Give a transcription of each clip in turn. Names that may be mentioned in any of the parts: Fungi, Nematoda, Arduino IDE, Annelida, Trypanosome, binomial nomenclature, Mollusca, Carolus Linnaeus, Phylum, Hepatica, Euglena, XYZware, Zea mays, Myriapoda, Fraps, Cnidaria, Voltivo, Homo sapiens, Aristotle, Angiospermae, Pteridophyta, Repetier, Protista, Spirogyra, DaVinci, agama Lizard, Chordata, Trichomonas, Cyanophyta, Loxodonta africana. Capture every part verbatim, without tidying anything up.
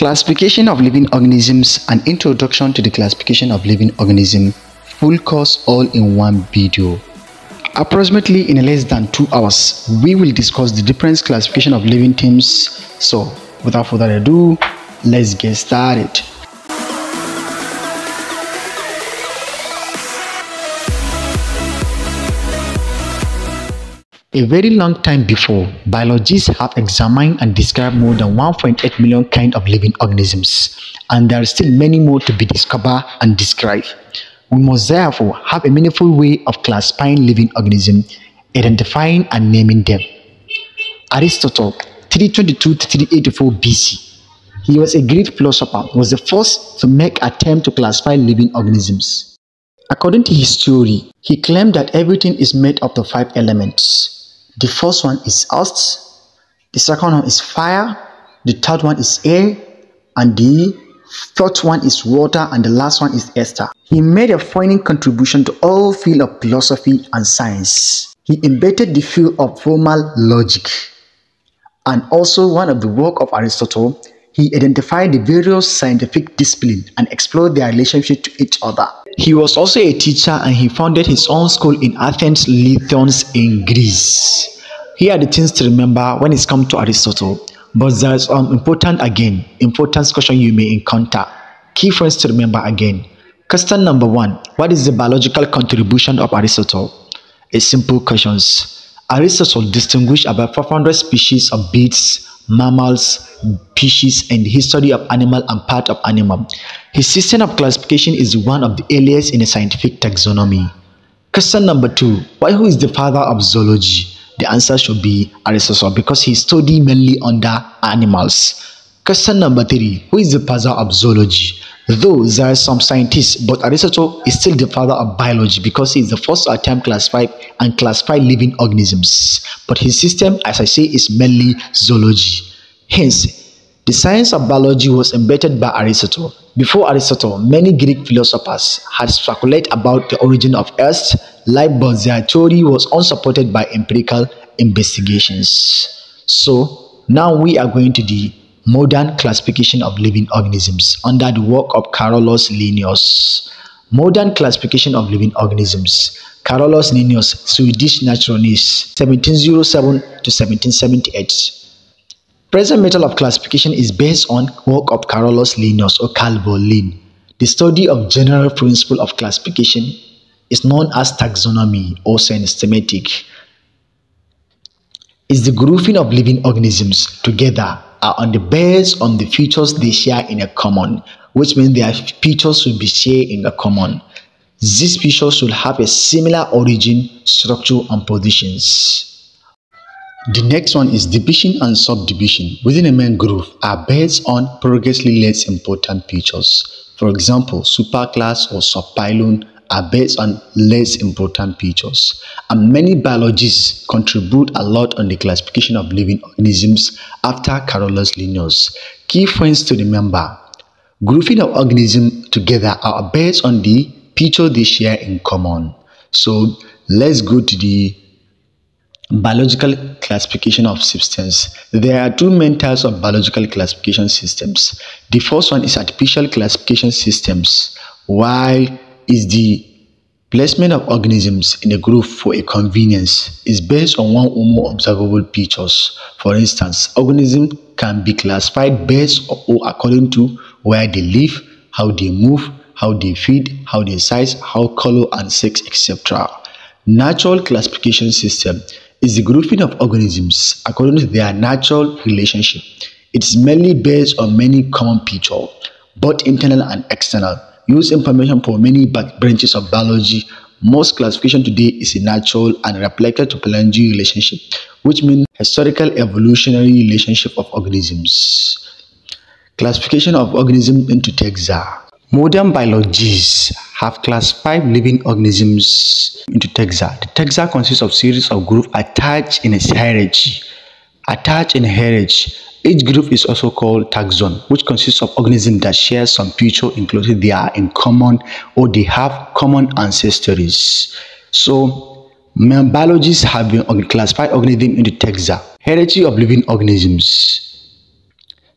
Classification of living organisms and introduction to the classification of living organisms, full course all in one video. Approximately in less than two hours, we will discuss the different classification of living things. So, without further ado, let's get started. A very long time before, biologists have examined and described more than one point eight million kinds of living organisms, and there are still many more to be discovered and described. We must therefore have a meaningful way of classifying living organisms, identifying and naming them. Aristotle, three twenty-two to three eighty-four B C, he was a Greek philosopher, was the first to make attempt to classify living organisms. According to his theory, he claimed that everything is made up of five elements. The first one is earth, the second one is fire, the third one is air, and the fourth one is water, and the last one is ether. He made a founding contribution to all fields of philosophy and science. He embedded the field of formal logic. And also one of the work of Aristotle, he identified the various scientific disciplines and explored their relationship to each other. He was also a teacher, and he founded his own school in Athens, Lythons in Greece. Here are the things to remember when it comes to Aristotle. But there is um, important again, important question you may encounter. Key points to remember again. Question number one, what is the biological contribution of Aristotle? A simple question. Aristotle distinguished about five hundred species of birds, mammals, fishes, and the history of animal and part of animal. His system of classification is one of the earliest in the scientific taxonomy. Question number two, why who is the father of zoology? The answer should be Aristotle, because he studied mainly under animals. Question number three, who is the father of zoology? Though there are some scientists, but Aristotle is still the father of biology because he is the first to attempt to classify and classify living organisms. But his system, as I say, is mainly zoology. Hence, the science of biology was embedded by Aristotle. Before Aristotle, many Greek philosophers had speculated about the origin of Earth, life, but their theory was unsupported by empirical investigations. So, now we are going to the modern classification of living organisms under the work of Carolus Linnaeus. Modern classification of living organisms. Carolus Linnaeus, Swedish naturalist, seventeen oh seven to seventeen seventy-eight. Present method of classification is based on work of Carolus Linnaeus or Calvo Linn. The study of general principle of classification is known as taxonomy or systematic. It's the grouping of living organisms together are on the base on the features they share in a common, which means their features will be shared in a common. These features should have a similar origin, structure, and positions. The next one is division and subdivision within a main group are based on progressively less important features. For example, superclass or subphylum are based on less important features, and many biologists contribute a lot on the classification of living organisms after Carolus Linnaeus. Key points to remember. Grouping of organisms together are based on the feature they share in common. So let's go to the biological classification of systems. There are two main types of biological classification systems. The first one is artificial classification systems, while is the placement of organisms in a group for a convenience is based on one or more observable features. For instance, organisms can be classified based or according to where they live, how they move, how they feed, how they size, how color and sex, et cetera. Natural classification system is the grouping of organisms according to their natural relationship. It's mainly based on many common features, both internal and external. Use information for many branches of biology. Most classification today is a natural and reflected to pelagic relationship, which means historical evolutionary relationship of organisms. Classification of organisms into taxa. Modern biologists have classified living organisms into taxa. The taxa consists of series of groups attached in a hierarchy. Attached in a hierarchy. Each group is also called taxon, which consists of organisms that share some feature, including they are in common or they have common ancestries. So, biologists have been classified organisms into taxa. Hierarchy of living organisms.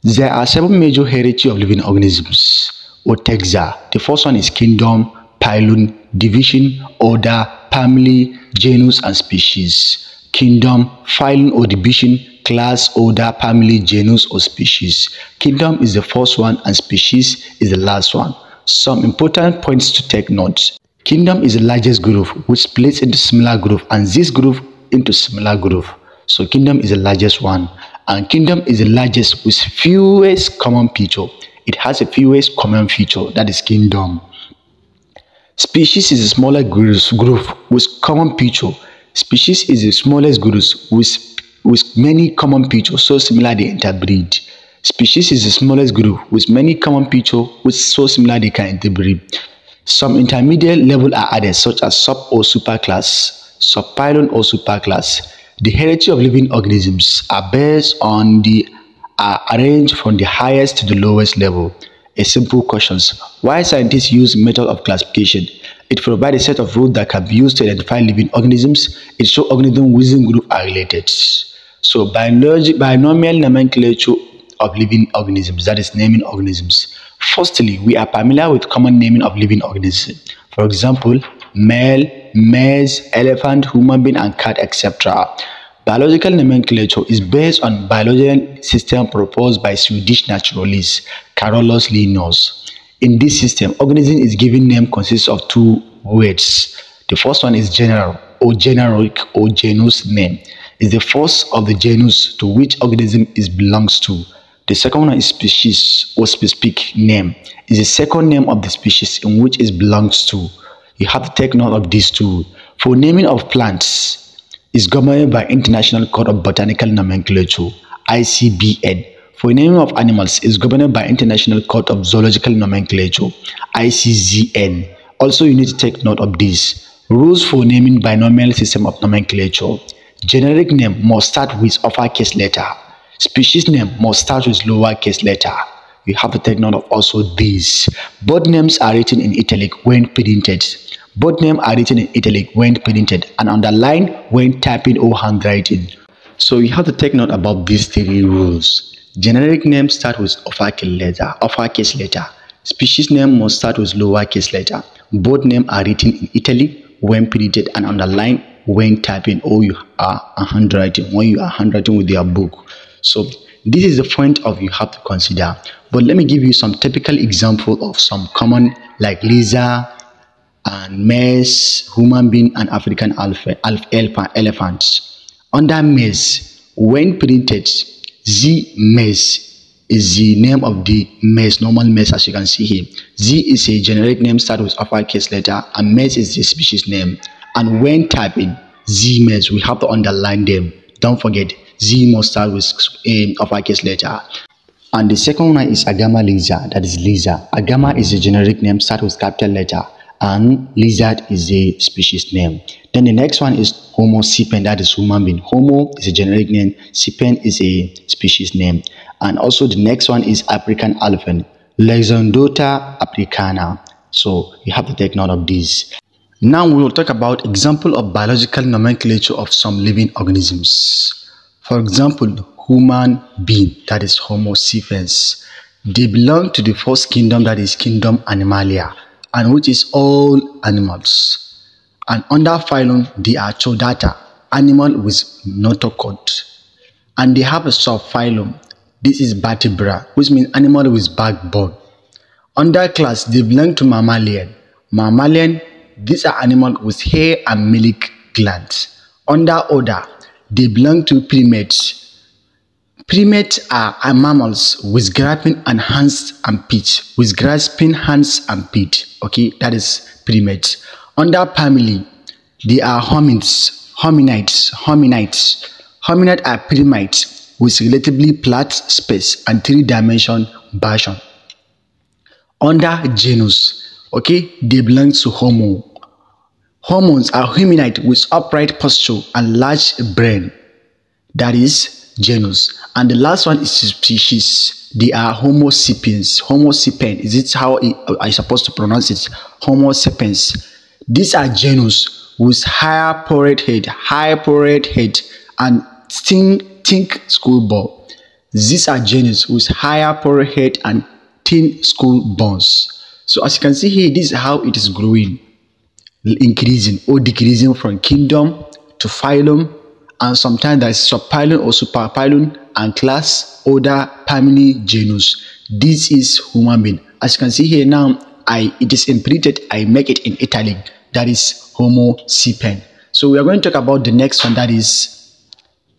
There are seven major hierarchy of living organisms or taxa. The first one is kingdom, pylon, division, order, family, genus, and species. Kingdom, pylon or division, class, order, family, genus, or species. Kingdom is the first one and species is the last one. Some important points to take note. Kingdom is the largest group which splits into similar group and this group into similar group. So kingdom is the largest one and kingdom is the largest with fewest common feature. It has a fewest common feature, that is kingdom. Species is the smaller group with common feature. Species is the smallest group with, with many common features, so similar they interbreed. Species is the smallest group with many common features which so similar they can interbreed. Some intermediate level are added such as sub or superclass, subpylon or superclass. The hierarchy of living organisms are based on the are arranged from the highest to the lowest level. A simple question. Why scientists use method of classification? It provides a set of rules that can be used to identify living organisms. It shows organisms within group are related. So binomial nomenclature of living organisms, that is naming organisms. Firstly, we are familiar with common naming of living organisms. For example, male, maze, elephant, human being, and cat, et cetera. Biological nomenclature is based on biological system proposed by Swedish naturalist Carolus Linnaeus. In this system, organism is given name consists of two words. The first one is general or generic or genus name. It's the first of the genus to which organism is belongs to. The second one is species or specific name. It's the second name of the species in which it belongs to. You have to take note of these two. For naming of plants, is governed by International Code of Botanical Nomenclature, I C B N. For naming of animals, is governed by International Code of Zoological Nomenclature, I C Z N. Also, you need to take note of this. Rules for naming binomial system of nomenclature. Generic name must start with upper case letter. Species name must start with lower case letter. You have to take note of also these. Both names are written in italic when printed. Both names are written in italic when printed and underlined when typing or handwriting. So you have to take note about these three rules. Generic names start with upper case letter. Upper case letter. Species name must start with lower case letter. Both names are written in italic when printed and underlined when typing or you are handwriting when you are handwriting with your book. So this is the point of you have to consider. But let me give you some typical example of some common like lizard, and maze, human being, and African elephants. Under maze, when printed, Zea mays is the name of the maze, normal maze as you can see here. Zea is a generic name started with upper case letter, and maze is the species name. And when typing Zea mays, we have to underline them. Don't forget, Zea must start with um, upper case letter. And the second one is Agama lizard, that is lizard. Agama is a generic name started with capital letter. And lizard is a species name. Then the next one is Homo sapiens, that is human being. Homo is a generic name, sapiens is a species name. And also the next one is African elephant, Loxodonta africana. So you have to take note of this. Now we will talk about example of biological nomenclature of some living organisms. For example, human being, that is Homo sapiens. They belong to the first kingdom, that is kingdom Animalia, and which is all animals. And under phylum, they are Chordata, animal with notochord. And they have a subphylum. This is vertebra, which means animal with backbone. Under class, they belong to mammalian. Mammalian, these are animals with hair and milk glands. Under order, they belong to primates. Primates are mammals with grasping and hands and feet. With grasping hands and feet. Okay, that is primates. Under family, they are hominids, hominids, hominids. Hominids are primates with relatively flat space and three-dimensional version. Under genus, okay, they belong to Homo. Hormones are hominids with upright posture and large brain. That is genus. And the last one is species. They are Homo sapiens. Homo sapiens, is it how I supposed to pronounce it? Homo sapiens. These are genus with higher forehead, high forehead, and think think school ball. These are genus with higher polar head and thin skull bones. So as you can see here, this is how it is growing, increasing or decreasing from kingdom to phylum, and sometimes there is subphylum or superphylum and class, order, family, genus. This is human being. As you can see here now, I it is imprinted. I make it in italic. That is Homo sapiens. So we are going to talk about the next one, that is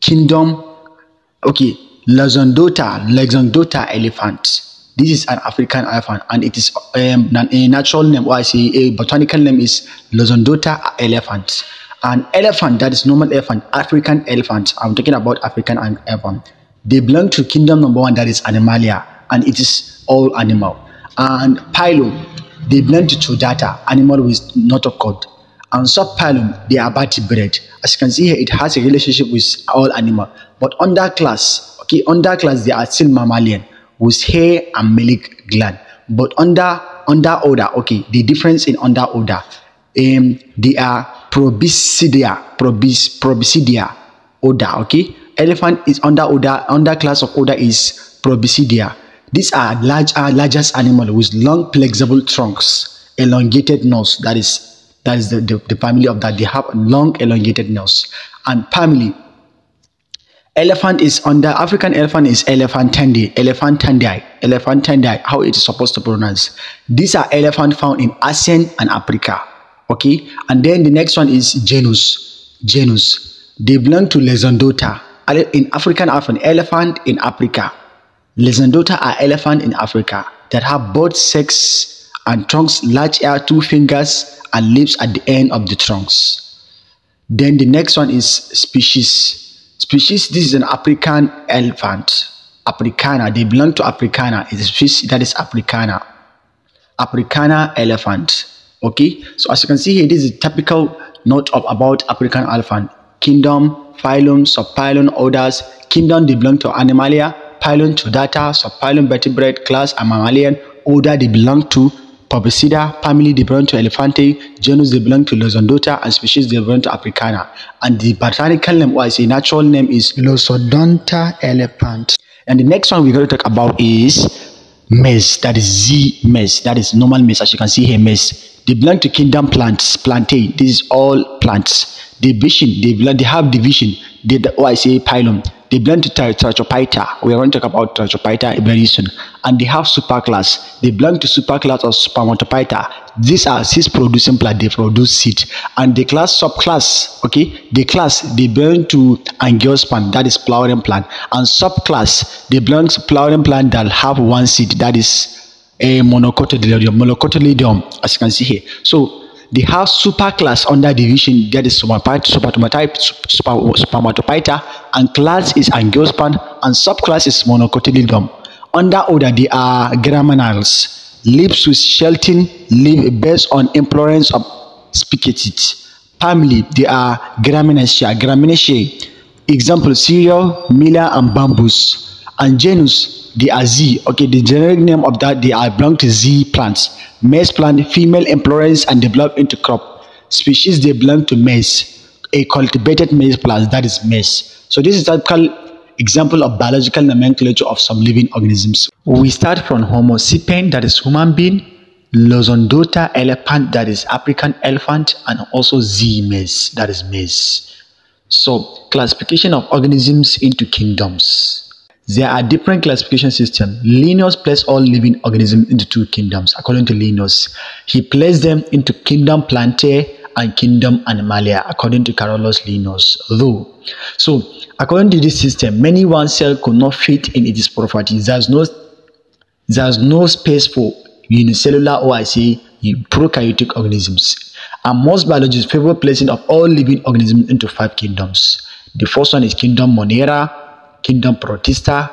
kingdom. Okay, Loxodonta, Loxodonta elephant. This is an African elephant, and it is um, a natural name, or I say a botanical name is Loxodonta elephant. An elephant that is normal elephant, African elephant. I'm talking about African elephant. They belong to kingdom number one, that is Animalia, and it is all animal. And phylum, they belong to Chordata, animal with not a coat. And subphylum, they are vertebrate. As you can see here, it has a relationship with all animal. But under class, okay, under class, they are still mammalian, with hair and milk gland. But under under order, okay, the difference in under order, um, they are proboscidea, probis, proboscidea order. Okay, elephant is under order. Under class of order is proboscidea. These are large, are largest animal with long flexible trunks, elongated nose. That is that is the, the, the family of that. They have long elongated nose. And family, elephant is under African elephant is elephantidae, elephantidae, elephantidae, how it is supposed to pronounce. These are elephant found in ASEAN and Africa. Okay, and then the next one is genus. Genus, they belong to Loxodonta. In African elephant, elephant in Africa. Loxodonta are elephant in Africa that have both sex and trunks, large ear, two fingers, and lips at the end of the trunks. Then the next one is species. Species, this is an African elephant, Africana. They belong to Africana. It's a species that is Africana, Africana elephant. Okay, so as you can see here, this is a typical note of about African elephant. Kingdom, phylum, subphylum, orders. Kingdom, they belong to Animalia, phylum to Chordata, subphylum vertebrate, class and mammalian. Order, they belong to Proboscidea. Family, they belong to Elephantae. Genus, they belong to Loxodonta, and species, they belong to Africana. And the botanical name, or I say natural name, is Loxodonta elephant. And the next one we're going to talk about is maize. That is Zea mays. That is normal maize, as you can see here, maize. They belong to kingdom plants, plantae. This is all plants. Division, they belong, they have division. They, or I say phylum. They belong to Tracheophyta. We are going to talk about Tracheophyta very soon. And they have superclass. They belong to superclass of Spermatophyta. These are seed producing plants. They produce seed. And the class subclass, okay, the class, they belong to Angiospermae. That is flowering plant. And subclass, they belong to flowering plant that have one seed. That is a monocotyledonae. Monocotyledonae, as you can see here. So they have superclass under division, that is Spermatophyta, and class is Angiospermae, and subclass is Monocotyledonae. Under order, they are graminals, leaves with shelving leaf based on influence of spicated. Family, they are Graminaceae. Graminaceae, example cereal, miller, and bamboos. And genus, they are Z. Okay, the generic name of that, they are belong to Z plants. Maize plant, female inflorescence and develop into crop. Species, they belong to maize, a cultivated maize plant, that is maize. So this is a typical example of biological nomenclature of some living organisms. We start from Homo sapiens, that is human being, Loxodonta elephant, that is African elephant, and also Zea mays, that is maize. So classification of organisms into kingdoms. There are different classification systems. Linnaeus placed all living organisms into two kingdoms. According to Linnaeus, he placed them into kingdom Plantae and kingdom Animalia, according to Carolus Linnaeus. Though, so according to this system, many one cell could not fit in its properties. There's no, there's no space for unicellular or I say prokaryotic organisms. And most biologists favor placing of all living organisms into five kingdoms. The first one is kingdom Monera, kingdom Protista,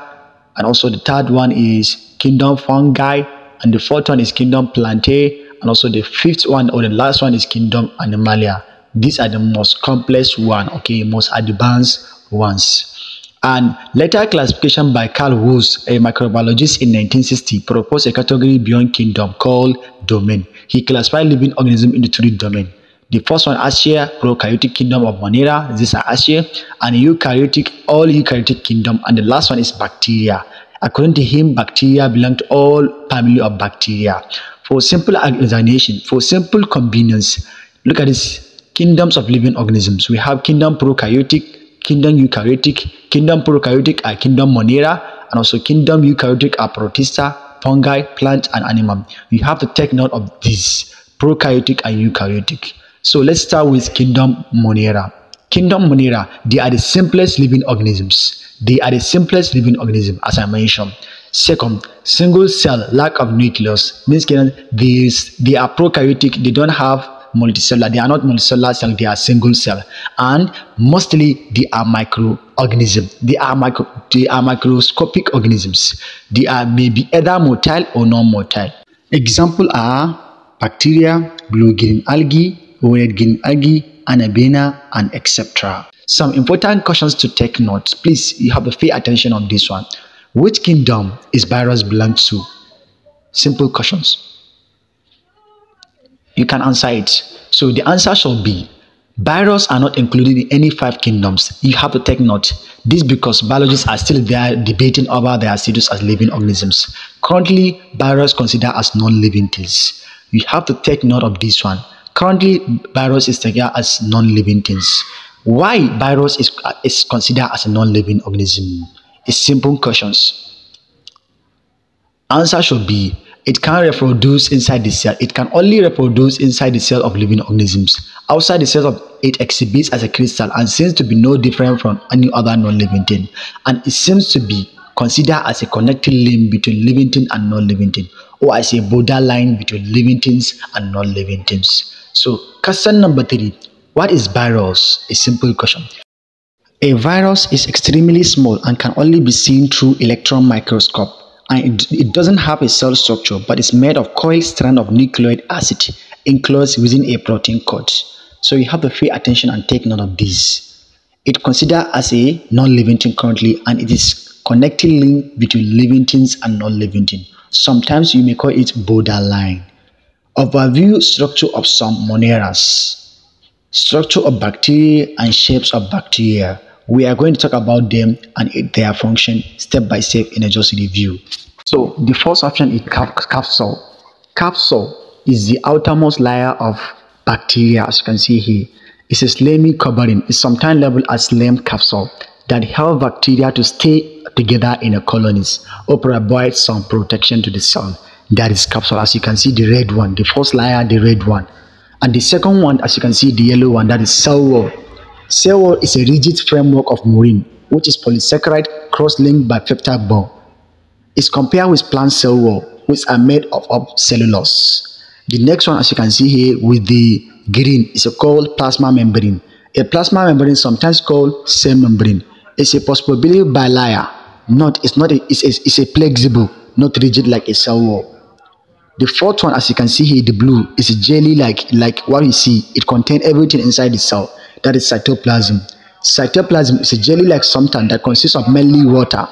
and also the third one is kingdom Fungi, and the fourth one is kingdom Plantae, and also the fifth one or the last one is kingdom Animalia. These are the most complex one, okay, most advanced ones. And later classification by Carl Woese, a microbiologist in nineteen sixty, proposed a category beyond kingdom called domain. He classified living organisms into three domains. The first one, Archaea, prokaryotic kingdom of Monera. These are Archaea, and eukaryotic, all eukaryotic kingdom. And the last one is bacteria. According to him, bacteria belong to all family of bacteria. For simple examination, for simple convenience, look at this: kingdoms of living organisms. We have kingdom prokaryotic, kingdom eukaryotic. Kingdom prokaryotic are kingdom Monera, and also kingdom eukaryotic are Protista, fungi, plant, and animal. You have to take note of these: prokaryotic and eukaryotic. So let's start with kingdom Monera. Kingdom Monera, they are the simplest living organisms. They are the simplest living organism, as I mentioned. Second, single cell, lack of nucleus, means these they are prokaryotic. They don't have multicellular. They are not multicellular cell. They are single cell, and mostly they are microorganisms. They are micro. They are microscopic organisms. They are maybe either motile or non-motile. Example are bacteria, blue-green algae, red green algae, anabena, and et cetera. Some important questions to take note. Please, you have to pay attention on this one. Which kingdom is virus belong to? Simple questions. You can answer it. So the answer shall be: virus are not included in any five kingdoms. You have to take note. This because biologists are still there debating over their status as living organisms. Currently, virus considered as non-living things. You have to take note of this one. Currently, virus is taken as non-living things. Why virus is, is considered as a non-living organism? It's simple questions. Answer should be: it can reproduce inside the cell. It can only reproduce inside the cell of living organisms. Outside the cell of it exhibits as a crystal and seems to be no different from any other non-living thing. And it seems to be considered as a connecting link between living thing and non-living thing, or as a borderline between living things and non-living things. So question number three, what is virus? A simple question. A virus is extremely small and can only be seen through electron microscope, and it, it doesn't have a cell structure, but it's made of coiled strand of nucleic acid enclosed within a protein coat. So you have to pay attention and take note of this. It considered as a non-living thing currently, and it is connecting link between living things and non-living things. Sometimes you may call it borderline. Overview structure of some Moneras. Structure of bacteria and shapes of bacteria. We are going to talk about them and their function step by step in a just review. So the first option is capsule. Capsule is the outermost layer of bacteria, as you can see here. It's a slimy covering. It's sometimes labeled as slime capsule that help bacteria to stay together in a colonies or provide some protection to the cell. That is capsule, as you can see, the red one, the first layer, the red one, and the second one, as you can see, the yellow one, that is cell wall. Cell wall is a rigid framework of murine, which is polysaccharide cross-linked by peptide bond. It's compared with plant cell wall, which are made of, of cellulose. The next one, as you can see here with the green, is called plasma membrane. A plasma membrane, sometimes called cell membrane, is a possibly bilayer. Not, it's not a, it's, a, it's a flexible, not rigid like a cell wall. The fourth one, as you can see here, the blue, is a jelly like like what you see. It contains everything inside the cell. That is cytoplasm. Cytoplasm is a jelly like something that consists of mainly water.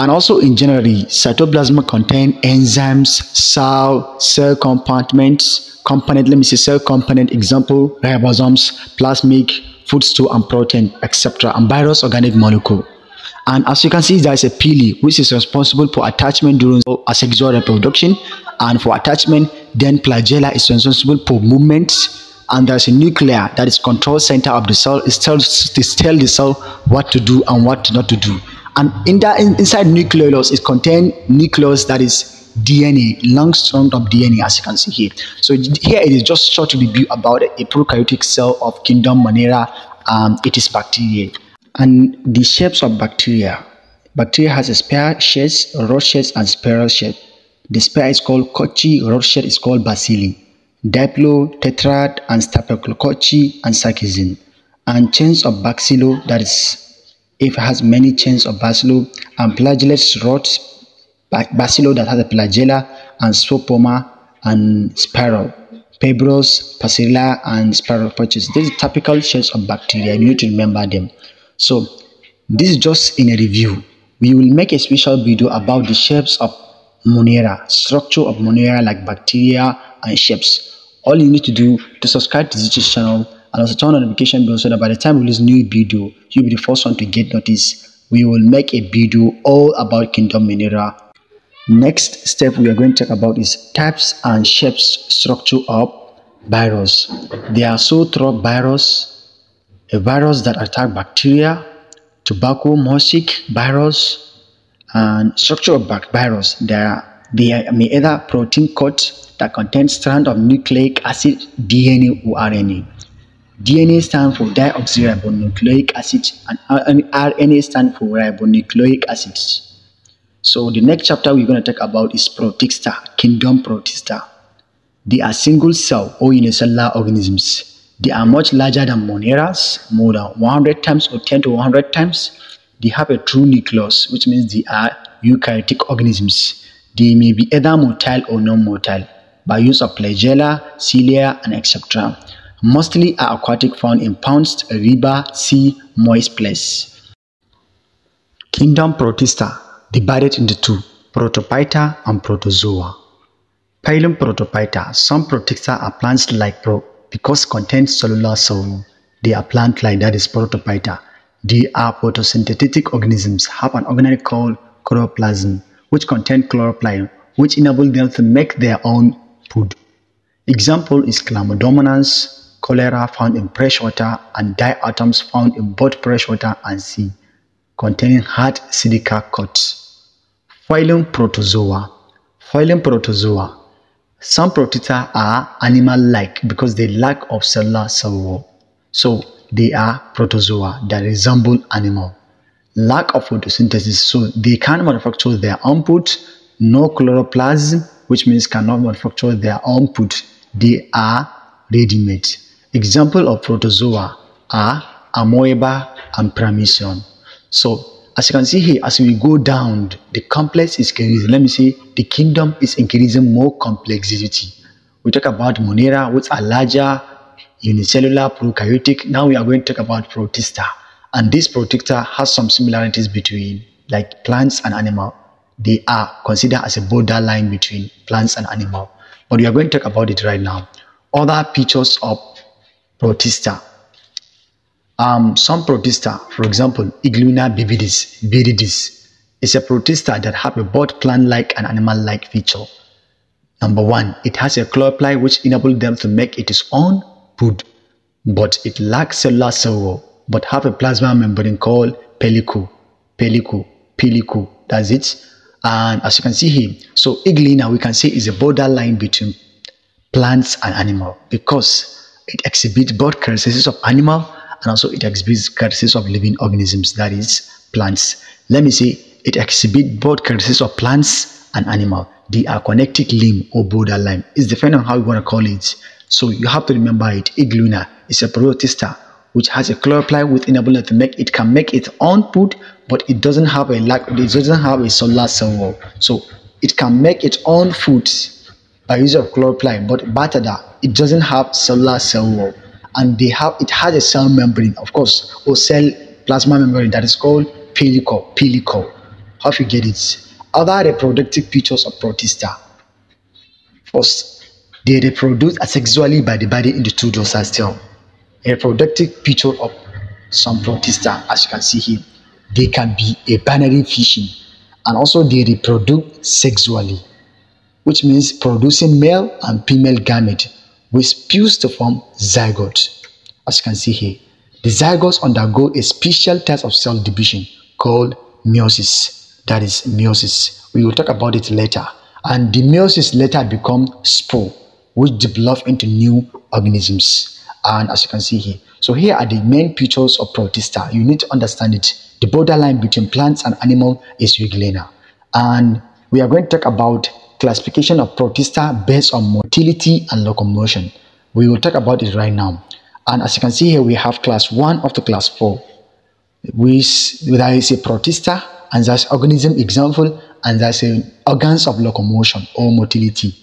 And also in general, cytoplasm contains enzymes, cell, cell compartments, component, let me say cell component, example, ribosomes, plasmic, food store, and protein, et cetera, and virus organic molecule. And as you can see, there is a pili, which is responsible for attachment during asexual reproduction, and for attachment, then flagella is responsible for movement, and there is a nucleus that is control center of the cell. It tells, it tells the cell what to do and what not to do. And in that, in, inside nucleus, it contains nucleus that is D N A, long strand of D N A, as you can see here. So here it is just short review about a prokaryotic cell of kingdom Monera. Um, it is bacteria. And the shapes of bacteria. Bacteria has a sphere shape, rod shape, and spiral shape. The sphere is called Cocci, rod shape is called bacilli, diplo, tetrad, and staphylococci, and sarcasm. And chains of bacillo, that is, if it has many chains of bacillo, and flagellates, rod, bacillo that has a flagella, and spopoma, and spiral, fibrous, pacilla, and spiral pouches. These are typical shapes of bacteria. You need to remember them. So this is just in a review. We will make a special video about the shapes of Monera, structure of Monera like bacteria and shapes. all you need to do to subscribe to this channel and also turn on the notification bell so that by the time we release new video, you'll be the first one to get notice. We will make a video all about kingdom Monera. Next step we are going to talk about is types and shapes structure of virus. There are zootropic virus, a virus that attack bacteria, tobacco mosaic virus, and structure of virus. There are, they are either protein coat that contains strand of nucleic acid, D N A or R N A. D N A stands for deoxyribonucleic acid and R N A stands for ribonucleic acids. So the next chapter we're going to talk about is Protista, kingdom Protista. They are single cell or unicellular organisms. They are much larger than Moneras, more than one hundred times or ten to one hundred times. They have a true nucleus, which means they are eukaryotic organisms. They may be either motile or non-motile by use of flagella, cilia, and et cetera. Mostly are aquatic, found in ponds, river, sea, moist place. Kingdom Protista divided into two, Protophyta and Protozoa. Phylum Protophyta. Some Protista are plants like pro because contain cellular soul. They are plant-like, that is Protophyta. They are photosynthetic organisms, have an organelle called chloroplasm, which contain chlorophyll, which enable them to make their own food. Example is Chlamydomonas, cholera found in freshwater, and diatoms found in both freshwater and sea, containing hard silica coats. Phylum Protozoa. Phylum Protozoa. Some Protista are animal-like because they lack of cellular survival, so they are protozoa that resemble animal. Lack of photosynthesis, so they can't manufacture their own food. No chloroplasm, which means cannot manufacture their own food. They are ready-made. Example of protozoa are Amoeba and Paramecium. So as you can see here, as we go down, the complex is increasing. Let me say the kingdom is increasing more complexity. We talk about Monera, which are larger unicellular prokaryotic. Now we are going to talk about Protista, and this Protista has some similarities between like plants and animal. They are considered as a borderline between plants and animal, but we are going to talk about it right now. Other features of Protista. Um, some Protista, for example, Euglena viridis, viridis is a Protista that have a both plant-like and animal-like feature. Number one, it has a chlorophyll which enables them to make its own food, but it lacks cellular survival, but have a plasma membrane called pellicle, pellicle, pellicle. That's it. And as you can see here, so Euglena, we can say, is a borderline between plants and animal because it exhibits both characteristics of animal and also it exhibits characteristics of living organisms, that is plants. Let me say it exhibits both characteristics of plants and animal. They are connected limb or borderline. It's depending on how you want to call it. So you have to remember it. Euglena is a Protista which has a chlorophyll with enablement to make it can make its own food, but it doesn't have a lack. It doesn't have a solar cell wall, so it can make its own food by use of chlorophyll. But better that it doesn't have solar cell wall. And they have it has a cell membrane, of course, or cell plasma membrane that is called pellicle. Pellicle. How you get it? Other reproductive features of Protista. First, they reproduce asexually by dividing into two dorsal cells. A reproductive feature of some Protista, as you can see here, they can be a binary fission, and also they reproduce sexually, which means producing male and female gamete, which fuse to form zygote. As you can see here, the zygotes undergo a special type of cell division called meiosis. That is meiosis. We will talk about it later. And the meiosis later become spore, which develop into new organisms. And as you can see here, so here are the main features of Protista. You need to understand it. The borderline between plants and animal is Euglena. And we are going to talk about classification of Protista based on motility and locomotion. We will talk about it right now. And as you can see here, we have class one up to class four, which there is a Protista, and that's organism example, and that's an organs of locomotion or motility.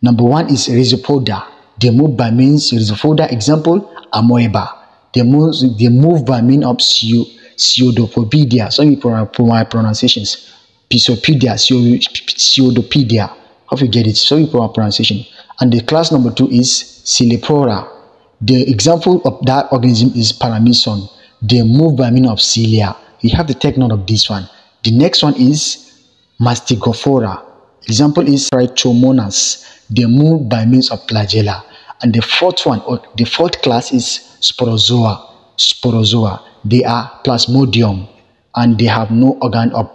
Number one is Rhizopoda. They move by means Rhizopoda example Amoeba. They move they move by means of pseudopodia. Sorry for my pronunciations. Pseudopodia, pseudopodia. How you get it? Sorry for our pronunciation. And the class number two is Coelopora. The example of that organism is Paramecium. They move by means of cilia. You have to take note of this one. The next one is Mastigophora. Example is Trichomonas. They move by means of flagella. And the fourth one, or the fourth class, is Sporozoa. Sporozoa. They are Plasmodium, and they have no organ of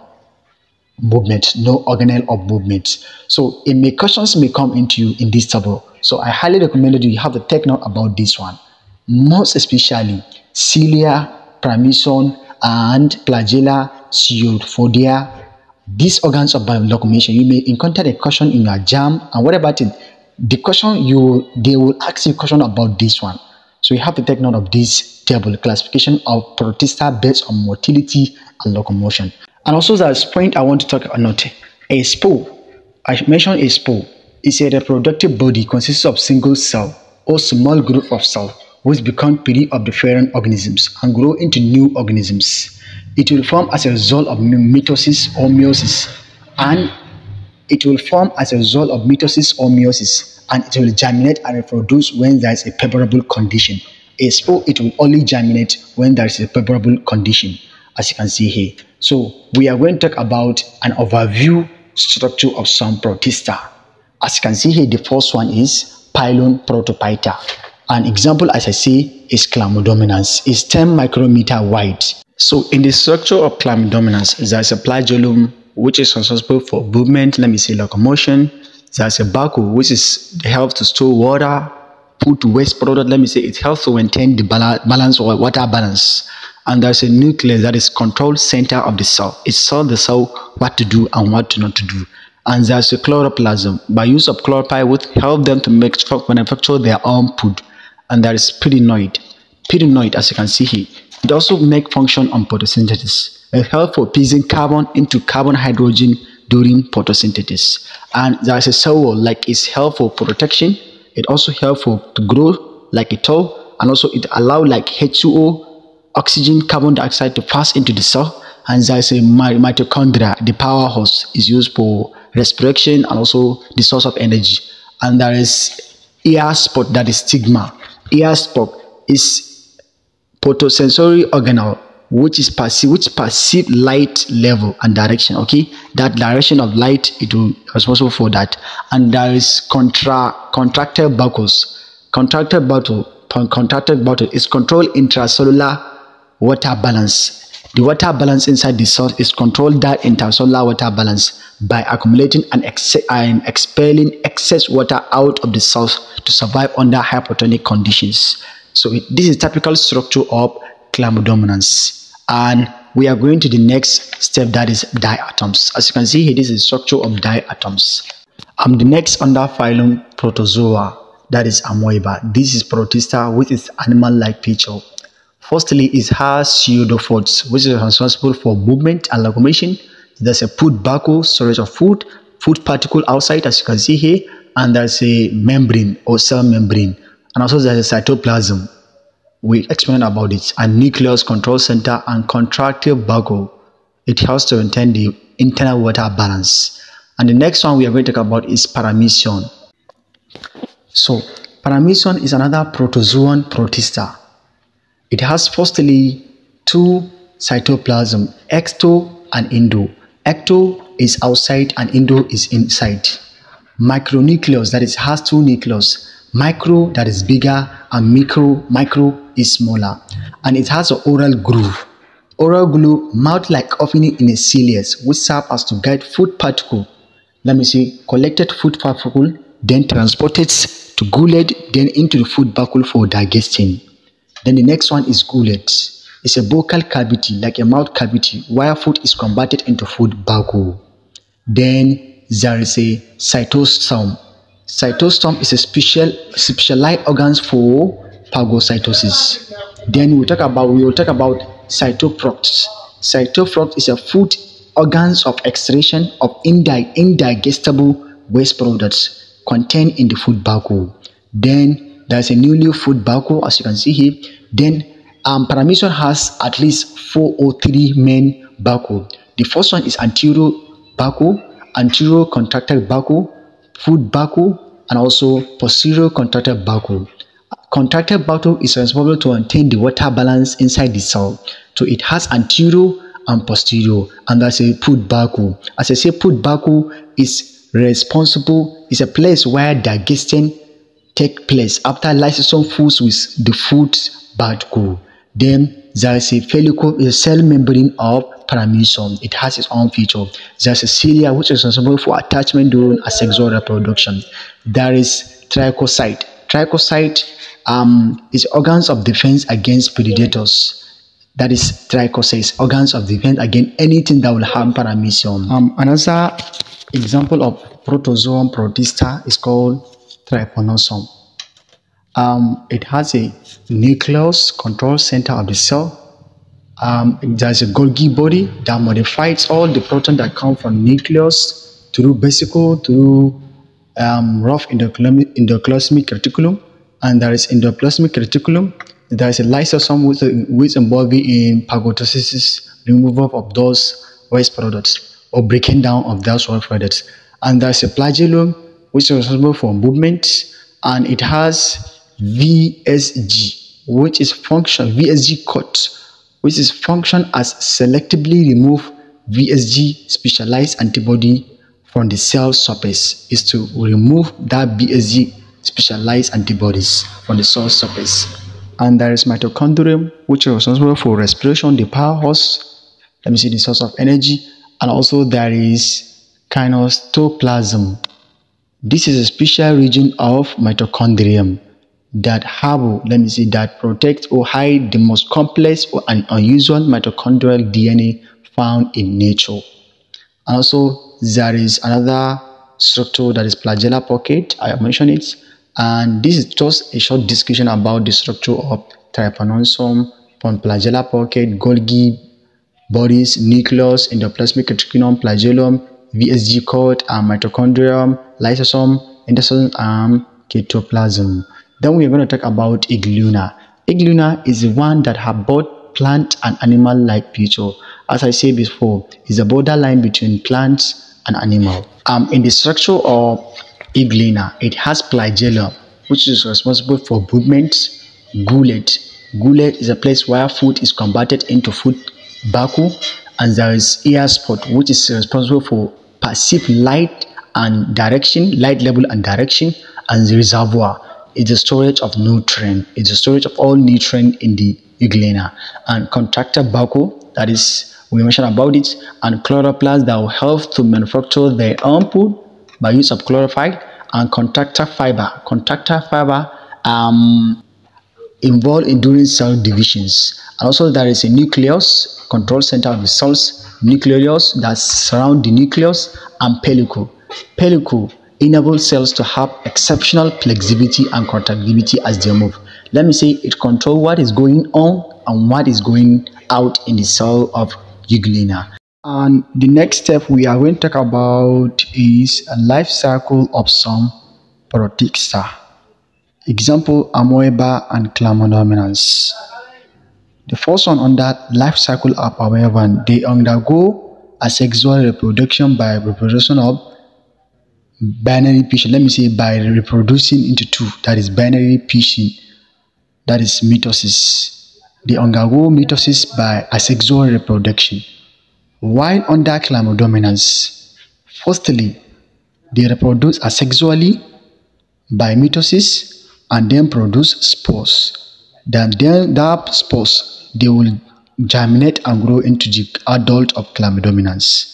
movement, no organelle of movement. So, a may questions may come into you in this table. So, I highly recommend you have to take note about this one, most especially cilia, Paramecium, and flagella, Coelophodia. These organs of biolocomotion, you may encounter a question in your jam, and what about it? The question you they will ask you a question about this one. So you have to take note of this table, classification of Protista based on motility and locomotion. And also there's a point I want to talk about. A spore. I mentioned a spore. It's a reproductive body consists of single cell or small group of cells which become pili of different organisms and grow into new organisms. It will form as a result of mitosis or meiosis, and it will form as a result of mitosis or meiosis, and it will germinate and reproduce when there is a favorable condition. A spore, it will only germinate when there is a favorable condition, as you can see here. So we are going to talk about an overview structure of some Protista. As you can see here, the first one is pylon protophyta. An example, as I say, is Chlamydomonas. It's ten micrometer wide. So in the structure of Chlamydomonas, there is a flagellum, which is responsible for movement, let me say locomotion. There's a buckle, which is helps to store water, put waste product, let me say it helps to maintain the balance or water balance. And there's a nucleus that is control center of the cell. It tells the cell what to do and what not to do. And there's a chloroplasm. By use of chlorophyll would help them to make manufacture their own food. And there is pyrenoid. Pyrenoid, as you can see here, it also make function on photosynthesis. It helps for piecing carbon into carbon hydrogen during photosynthesis. And there is a cell wall, like it's helpful for protection. It also helpful to grow like a toe, and also it allows like H two O, oxygen, carbon dioxide to pass into the cell. And there is a mitochondria, the powerhouse, is used for respiration and also the source of energy. And there is ear spot, that is stigma. Ear spot is photosensory organelle, which is perceive, which perceive light level and direction. Okay, that direction of light, it will responsible for that. And there is contra contractile buckles. Contractile bottle, contracted bottle is controlled intracellular water balance. The water balance inside the cell is controlled that intracellular water balance by accumulating and, ex and expelling excess water out of the cells to survive under hypertonic conditions. So it, this is typical structure of Chlamydomonas. And we are going to the next step, that is diatoms. As you can see here, this is the structure of diatoms. Um, the next under phylum Protozoa, that is Amoeba. This is Protista with its animal-like feature. Firstly, it has pseudophods, which is responsible for movement and locomotion. There's a food buckle, storage of food, food particle outside, as you can see here, and there's a membrane or cell membrane, and also there's a cytoplasm. We explained about it. And nucleus, control center, and contractile buckle. It helps to maintain the internal water balance. And the next one we are going to talk about is Paramecium. So, Paramecium is another protozoan Protista. It has firstly two cytoplasm, ecto and indo. Ecto is outside and indo is inside. Micronucleus, that is, has two nucleus. Micro, that is bigger, and micro, micro is smaller. And it has an oral groove. Oral groove, mouth-like opening in a cilius, which serve as to guide food particle. Let me see, collected food particle, then transported to gullet, then into the food buckle for digestion. Then the next one is gullet. It's a buccal cavity, like a mouth cavity, where food is converted into food buckle. Then there is a cytosome. Cytosome is a special specialized organs for phagocytosis. Then we talk about we will talk about cytoprocts. Cytoproct is a food organs of extraction of indi indigestible waste products contained in the food buckle. Then there is a newly food buckle, as you can see here. Then um, Paramecium has at least four or three main buckle. The first one is anterior buckle, anterior contractile buckle, food buckle, and also posterior contractile buckle. Contractile buckle is responsible to maintain the water balance inside the cell. So it has anterior and posterior, and that's a put buckle. As I say, put buckle is responsible, is a place where digestion takes place after lysosome foods with the food buckle. Then there is a pellicle, a cell membrane of Paramecium. It has its own feature. There is a cilia, which is responsible for attachment during asexual reproduction. There is trichocyte. Trichocyte um, is organs of defense against predators. That is trichocytes, organs of defense against anything that will harm Paramecium. Um, another example of protozoan Protista is called Trypanosome. Um, it has a nucleus, control center of the cell. Um, there's a Golgi body that modifies all the proton that come from nucleus through vesicle, through um, rough endoplasmic reticulum, and there is endoplasmic reticulum. There is a lysosome which, which involved in phagocytosis, removal of those waste products or breaking down of those waste products. And there is a flagellum which is responsible for movement, and it has V S G, which is function, V S G code, which is function as selectively remove V S G specialized antibody from the cell surface, is to remove that V S G specialized antibodies from the cell surface. And there is mitochondrium, which is responsible for respiration, the powerhouse, let me see, the source of energy. And also there is kinetoplasm. This is a special region of mitochondrium that have, let me see, that protects or hide the most complex or un unusual mitochondrial D N A found in nature. And also there is another structure that is flagellar pocket. I have mentioned it. And this is just a short discussion about the structure of Trypanosome from flagellar pocket, Golgi bodies, nucleus, endoplasmic reticulum, flagellum, V S G cord, and mitochondrium, lysosome, endosome, and cytoplasm. Then we are going to talk about Euglena. Euglena is the one that have both plant and animal-like feature. As I said before, it's a borderline between plant and animal. Um, in the structure of Euglena, it has flagellum, which is responsible for movement. Gullet. Gullet is a place where food is converted into food buckle, and there is ear spot, which is responsible for perceived light and direction, light level and direction, and the reservoir is the storage of nutrient. It's the storage of all nutrient in the Euglena, and contractile buckle, that is we mentioned about it, and chloroplasts that will help to manufacture their own food by use of chlorophyte, and contractile fiber. Contractile fiber um, involved in during cell divisions. And also there is a nucleus, control center of the cells, nucleus that surround the nucleus, and pellicle. Pellicle enables cells to have exceptional flexibility and contractility as they move. Let me say it controls what is going on and what is going out in the cell of Euglena. And the next step we are going to talk about is a life cycle of some Protista. Example, Amoeba and Chlamydomonas. The first one on that life cycle of Amoeba, they undergo asexual reproduction by reproduction of binary fission. Let me say by reproducing into two, that is binary fission, that is mitosis. They undergo mitosis by asexual reproduction. While under Chlamydomonas, firstly, they reproduce asexually by mitosis and then produce spores. Then, then that spores, they will germinate and grow into the adult of Chlamydomonas.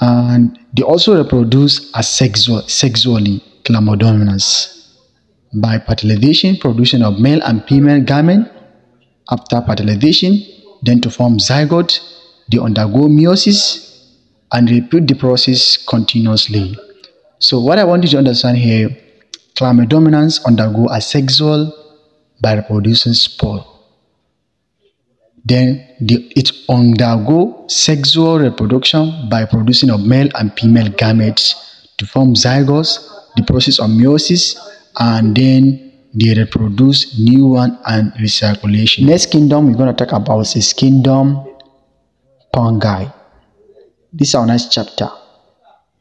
And they also reproduce asexual, sexually Chlamydomonas by fertilization, production of male and female gamete. After fertilization, then to form zygote, they undergo meiosis and repeat the process continuously. So what I want you to understand here, Chlamydomonas undergo asexual by reproducing spore. Then the, it undergo sexual reproduction by producing of male and female gametes to form zygotes, the process of meiosis, and then they reproduce new one and recirculation. Next kingdom we're going to talk about is kingdom Fungi. This is our next chapter.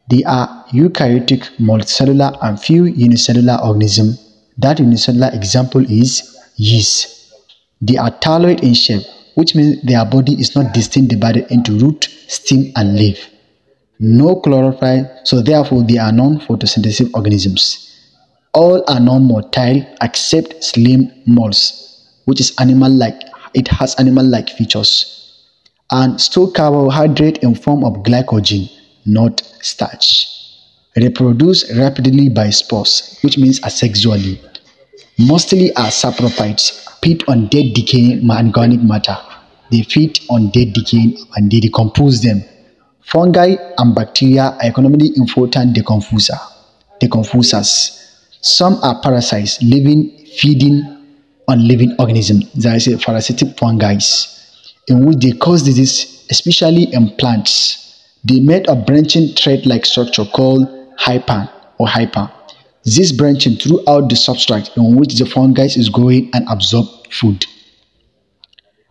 They are eukaryotic, multicellular and few unicellular organisms. That unicellular example is yeast. They are talloid in shape, which means their body is not distinctly divided into root, stem and leaf. No chlorophyll, so therefore they are non-photosynthetic organisms. All are non-motile except slim molls, which is animal-like. It has animal-like features and store carbohydrate in form of glycogen, not starch. Reproduce rapidly by spores, which means asexually. Mostly are saprophytes, feed on dead decaying organic matter. They feed on dead decaying and they decompose them. Fungi and bacteria are economically important decomposer, decomposers. Some are parasites, living, feeding on living organisms. That is a parasitic fungi, in which they cause disease, especially in plants. They made a branching thread-like structure called hypan or hyper. This branching throughout the substrate in which the fungi is growing and absorb food.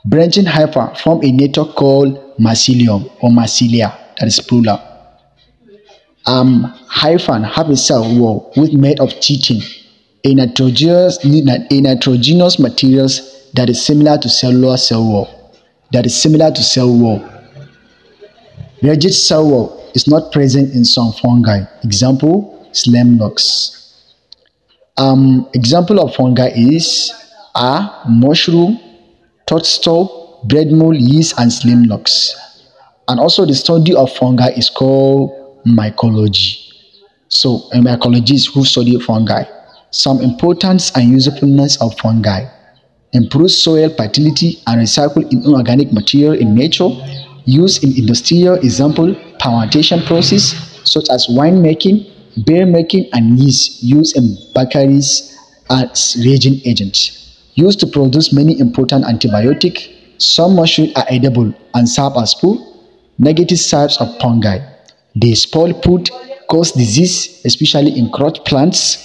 Branching hyper form a network called mycelium or mycelia, that is plural. Um, hyphan have a cell wall with made of chitin, a nitrogenous, a nitrogenous materials that is similar to cellular cell wall. That is similar to cell wall. Rigid cell wall is not present in some fungi. Example, Slamnox. Um, example of fungi is are mushroom, toadstool, bread mold, yeast, and Slamnox. And also the study of fungi is called mycology. So, a mycologist who study fungi. Some importance and usefulness of fungi. Improve soil fertility and recycle inorganic material in nature. Used in industrial, example, fermentation process such as wine making, beer making, and yeast used in bakeries as reagent agents. Used to produce many important antibiotics. Some mushrooms are edible and serve as food. Negative sides of fungi. They spoil food, cause disease, especially in crop plants.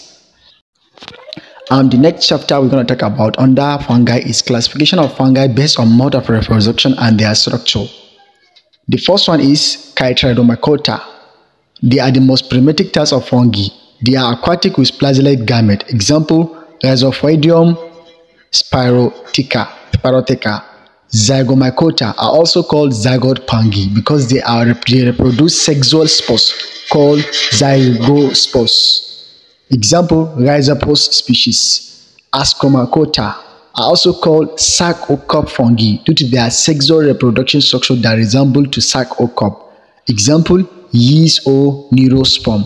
Um, the next chapter we're going to talk about under fungi is classification of fungi based on mode of reproduction and their structure. The first one is Chytridomycota. They are the most primitive types of fungi. They are aquatic with flagellate gamete. Example, Rhizophoidium spirotheca, spirotheca. Zygomycota are also called zygote fungi because they are they reproduce sexual spores called zygospores. Example, Rhizopus species. Ascomycota are also called sac or cup fungi due to their sexual reproduction structure that resemble to sac or cup. Example, yeast or neurosperm.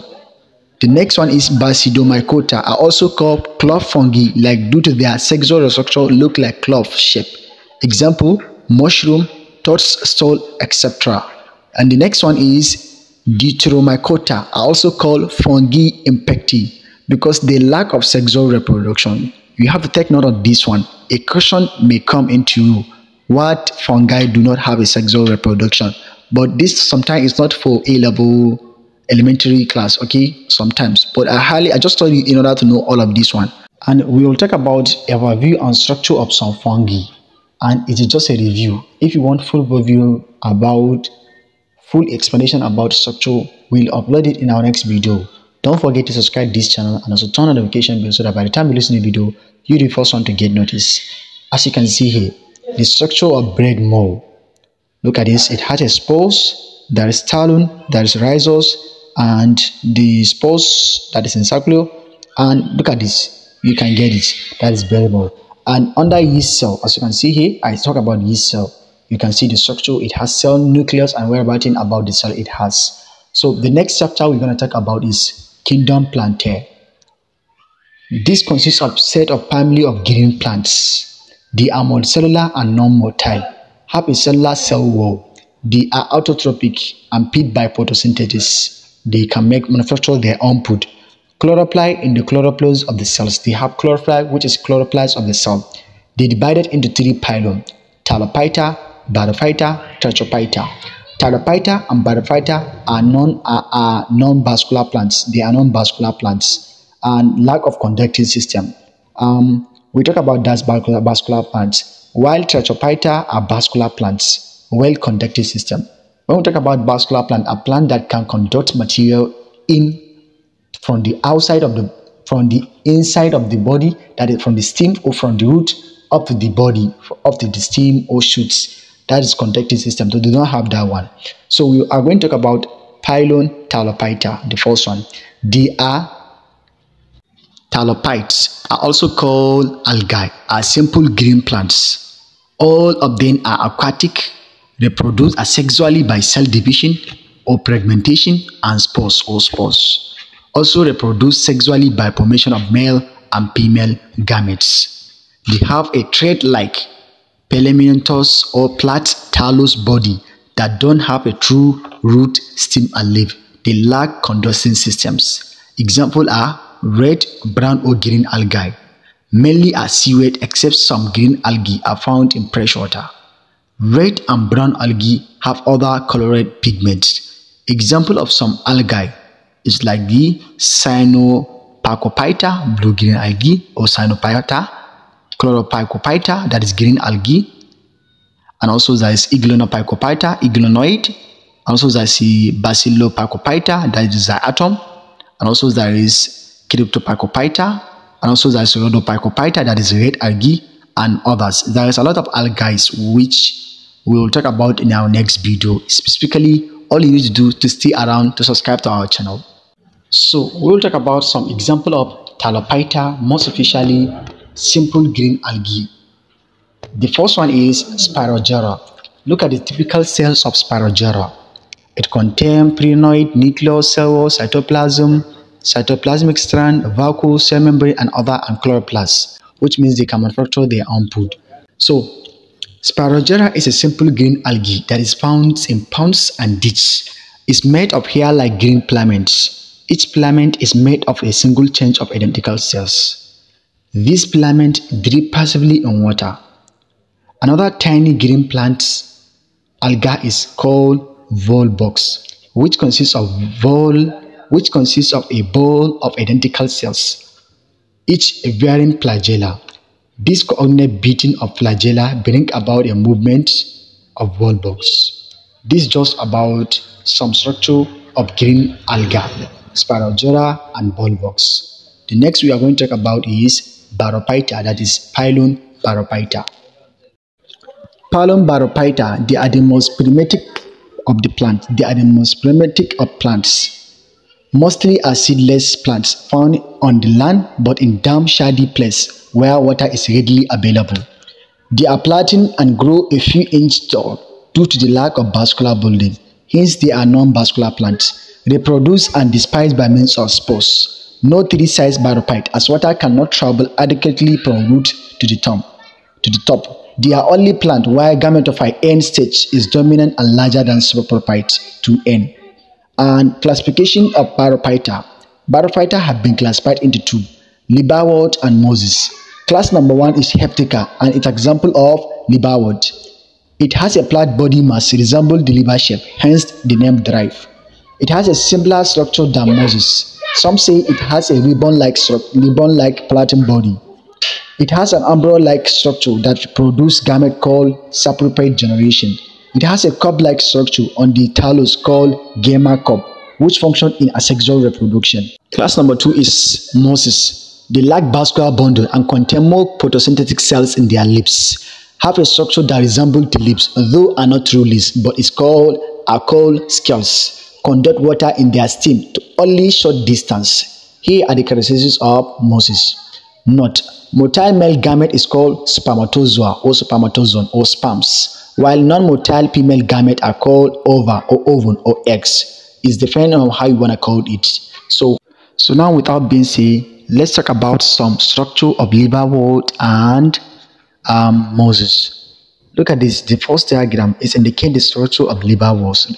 The next one is Basidomycota, are also called clove fungi, like due to their sexual structure look like clove shape. Example, mushroom, toadstool, et cetera. And the next one is Deuteromycota, are also called fungi impacti because they lack of sexual reproduction. You have to take note of this one. A question may come into you. What fungi do not have a sexual reproduction? But this sometimes is not for A-level elementary class, okay? Sometimes. But I highly, I just told you in order to know all of this one. And we will talk about overview and structure of some fungi. And it is just a review. If you want full review about, full explanation about structure, we'll upload it in our next video. Don't forget to subscribe to this channel and also turn on the notification bell so that by the time you listen to the video, you'll be the first one to get noticed. As you can see here, the structure of bread mold. Look at this. It has a spores, there is stolon, there is rhizos, and the spores that is encyclo. And look at this. You can get it. That is bread mold. And under yeast cell, as you can see here, I talk about yeast cell. You can see the structure. It has cell nucleus and whereabouts about the cell it has. So the next chapter we're going to talk about is Kingdom Plantae. This consists of set of family of green plants. They are multicellular and non-motile, have a cellular cell wall. They are autotrophic and feed by photosynthesis. They can make manufacture their own food. Chlorophyll in the chloroplasts of the cells. They have chlorophyll, which is chloroplasts of the cell. They divided into three pylons: Talophyta, Bryophyta, Tracheophyta. Chordata and Vertebrata are non are, are non-vascular plants. They are non-vascular plants and lack of conducting system. Um, we talk about that vascular, vascular plants. While Tracheophyta are vascular plants, well conducting system. When we talk about vascular plant, a plant that can conduct material in from the outside of the from the inside of the body, that is from the stem or from the root up to the body, up to the stem or shoots. That is conducting system. So they do not have that one. So we are going to talk about pylontalophyta, the first one. They are Talopites are also called algae, are simple green plants. All of them are aquatic, reproduced asexually by cell division or fragmentation and spores or spores. Also reproduced sexually by formation of male and female gametes. They have a thread like Paramecium or Platyhelminthes body that don't have a true root, stem, and leaf. They lack conducting systems. Examples are red, brown, or green algae. Mainly are seaweed, except some green algae are found in fresh water. Red and brown algae have other colored pigments. Example of some algae is like the cyanopyrcophyta, blue-green algae, or cyanophyta, chloropyrcophyta, that is green algae, and also there is euglena, euglenoid, also there is bacillopyrcophyta, that is the atom, and also there is Cryptopyrcophyta, and also there is rhodopyrcophyta, that is red algae, and others. There is a lot of algae which we will talk about in our next video. Specifically, all you need to do to stay around to subscribe to our channel. So we will talk about some example of Talophyta, most officially simple green algae. The first one is Spirogyra. Look at the typical cells of Spirogyra. It contains prenoid, nucleus, cell, cytoplasm, cytoplasmic strand, vacuole, cell membrane, and other, and chloroplasts, which means they can manufacture their own food. So, Spirogyra is a simple green algae that is found in ponds and ditches. It's made of hair-like green filaments. Each filament is made of a single chain of identical cells. These filaments drip passively in water. Another tiny green plant algae is called Volvox, which consists of vol. which consists of a ball of identical cells, each varying flagella. This coordinate beating of flagella brings about a movement of Volvox. This is just about some structure of green algae, Spirogyra and Volvox. The next we are going to talk about is Barophyta, that is Pylonbarophyta. Pylonbarophyta, they are the most primitive of the plant. They are the most primitive of plants. Mostly are seedless plants found on the land but in damp, shady places where water is readily available. They are flattened and grow a few inches tall due to the lack of vascular building. Hence, they are non-vascular plants. Reproduce and dispersed by means of spores. No three-sized barophyte, as water cannot travel adequately from root to the top. To the top. They are only plants where gametophyte N stage is dominant and larger than superphyte two N. And classification of Barophyta. Barophyta have been classified into two, Libaward and Moses. Class number one is Heptica, and it's an example of Libaward. It has a flat body mass resembles the liver shape, hence the name derived. It has a simpler structure than Moses. Some say it has a ribbon-like ribbon-like flattened body. It has an umbrella-like structure that produces gamete called saprophyte generation. It has a cup-like structure on the thallus called gamma cup, which functions in asexual reproduction. Class number two is Moses. They lack vascular bundle and contain more photosynthetic cells in their leaves. Have a structure that resembles the leaves, though are not true leaves, but is called are called scales. Conduct water in their stem to only short distance. Here are the characteristics of Moses. Note: motile male gamete is called spermatozoa or spermatozoon or sperms, while non-motile female gametes are called ova or ovum or eggs. It's depending on how you want to call it. So, so now without being said, let's talk about some structure of Libaward and um, Moses. Look at this. The first diagram is indicating the structure of Libaward.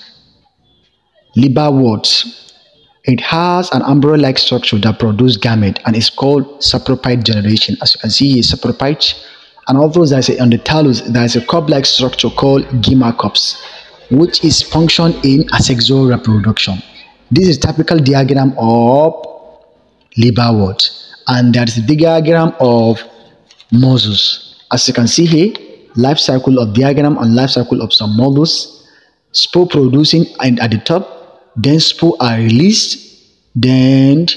Libaward. It has an umbrella-like structure that produces gamete and is called saprophyte generation. As you can see here, saprophyte. And although there's a, on the thallus, there's a cup-like structure called gamma cups, which is function in asexual reproduction. This is typical diagram of Libaward, and there's the diagram of Moses. As you can see here, life cycle of diagram and life cycle of some mollusks. spore producing, and at the top, then spores are released, then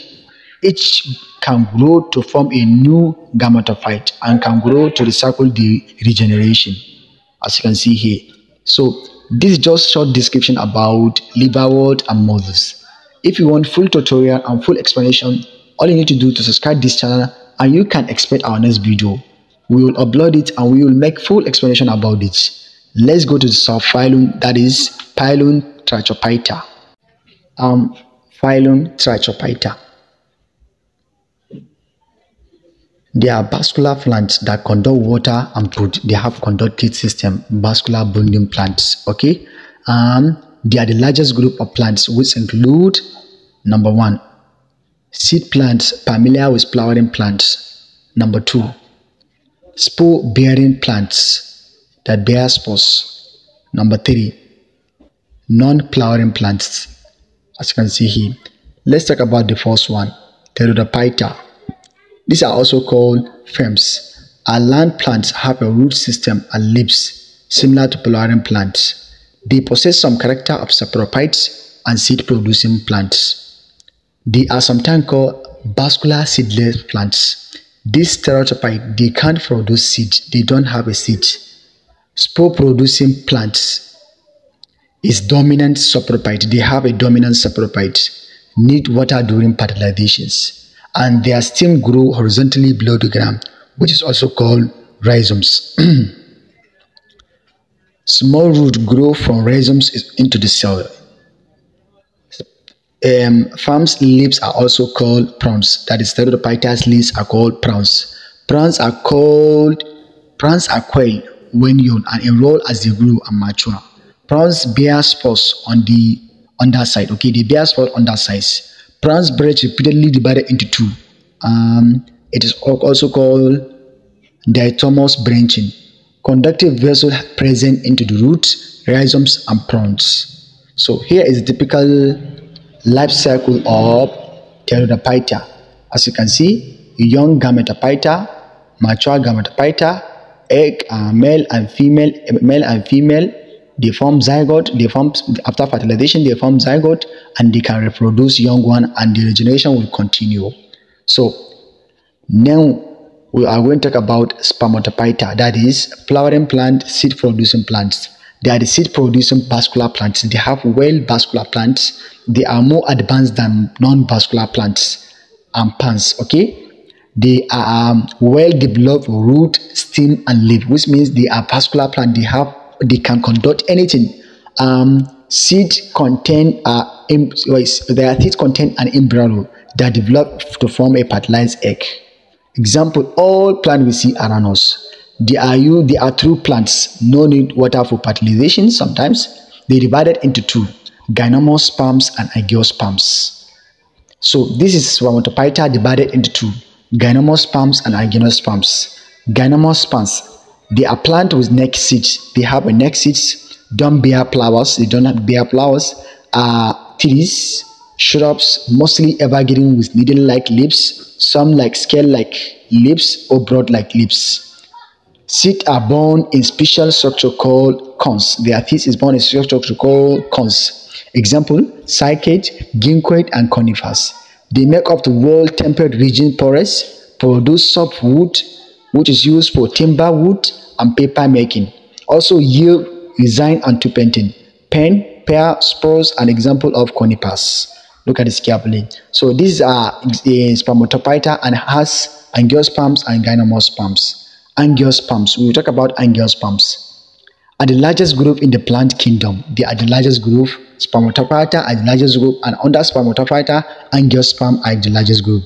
each can grow to form a new gametophyte and can grow to recycle the regeneration, as you can see here. So this is just short description about liverwort and moths. If you want full tutorial and full explanation, all you need to do to subscribe this channel, and you can expect our next video. We will upload it and we will make full explanation about it. Let's go to the subphylum, that is phylum Tracheophyta. Um, phylum Tracheophyta. They are vascular plants that conduct water and food. They have conductive system, vascular bonding plants. Okay, um, they are the largest group of plants, which include number one, seed plants familiar with flowering plants. Number two, spore-bearing plants that bear spores. Number three, non-flowering plants. As you can see here, let's talk about the first one, Pteridophyta. These are also called ferns. Our land plants have a root system and leaves similar to flowering plants. They possess some character of saprophytes and seed-producing plants. They are sometimes called vascular seedless plants. These pteridophytes, they can't produce seed. They don't have a seed. Spore-producing plants is dominant saprophyte. They have a dominant saprophyte. Need water during fertilizations. And their stem grow horizontally below the ground, which is also called rhizomes. Small root grow from rhizomes into the soil. Um, farms leaves are also called prawns. That is, Pteridophyta's leaves are called prawns. Prawns are called prawns are quail when young and enroll as they grow and mature. Prawns bear spores on the underside. Okay, they bear spores on that size. Prawns breed repeatedly divided into two. Um, it is also called diatomous branching. Conductive vessels present into the roots, rhizomes, and prawns. So here is the typical life cycle of Pteridophyta. As you can see, young gametophyta, mature gametophyta, egg, uh, male and female, male and female. They form zygote, they form, after fertilization, they form zygote, and they can reproduce young one, and the regeneration will continue. So, now we are going to talk about Spermatophyta, that is, flowering plant, seed-producing plants. They are the seed-producing vascular plants. They have well vascular plants. They are more advanced than non-vascular plants and plants, okay? They are um, well-developed root, stem, and leaf, which means they are vascular plants. They have They can conduct anything. Um, seed contain uh, their seed contain an embryo that develop to form a fertilized egg. Example: all plants we see around us. They are you. They are true plants. No need water for fertilization. Sometimes they divided into two: gymnosperms and angiosperms. So this is Spermatophyta divided into two: gymnosperms and angiosperms. Gymnosperms. They are plant with neck seeds. They have a neck seeds, don't bear flowers, they don't have bear flowers, are trees, shrubs, mostly evergreen with needle-like leaves, some like scale-like leaves or broad-like leaves. Seeds are born in special structure called cones. Their seeds is born in structure called cones. Example, cycad, ginkgoid, and conifers. They make up the world temperate region forests, produce soft wood, which is used for timber, wood, and paper making. Also yield resin and turpentine. Pen, pear, spores, an example of conifers. Look at this carefully. So these are uh, Spermatophyta and has angiosperms and gymnosperms. Angiosperms. We will talk about angiosperms. Are the largest group in the plant kingdom. They are the largest group. Spermatophyta are the largest group, and under Spermatophyta, angiosperm are the largest group.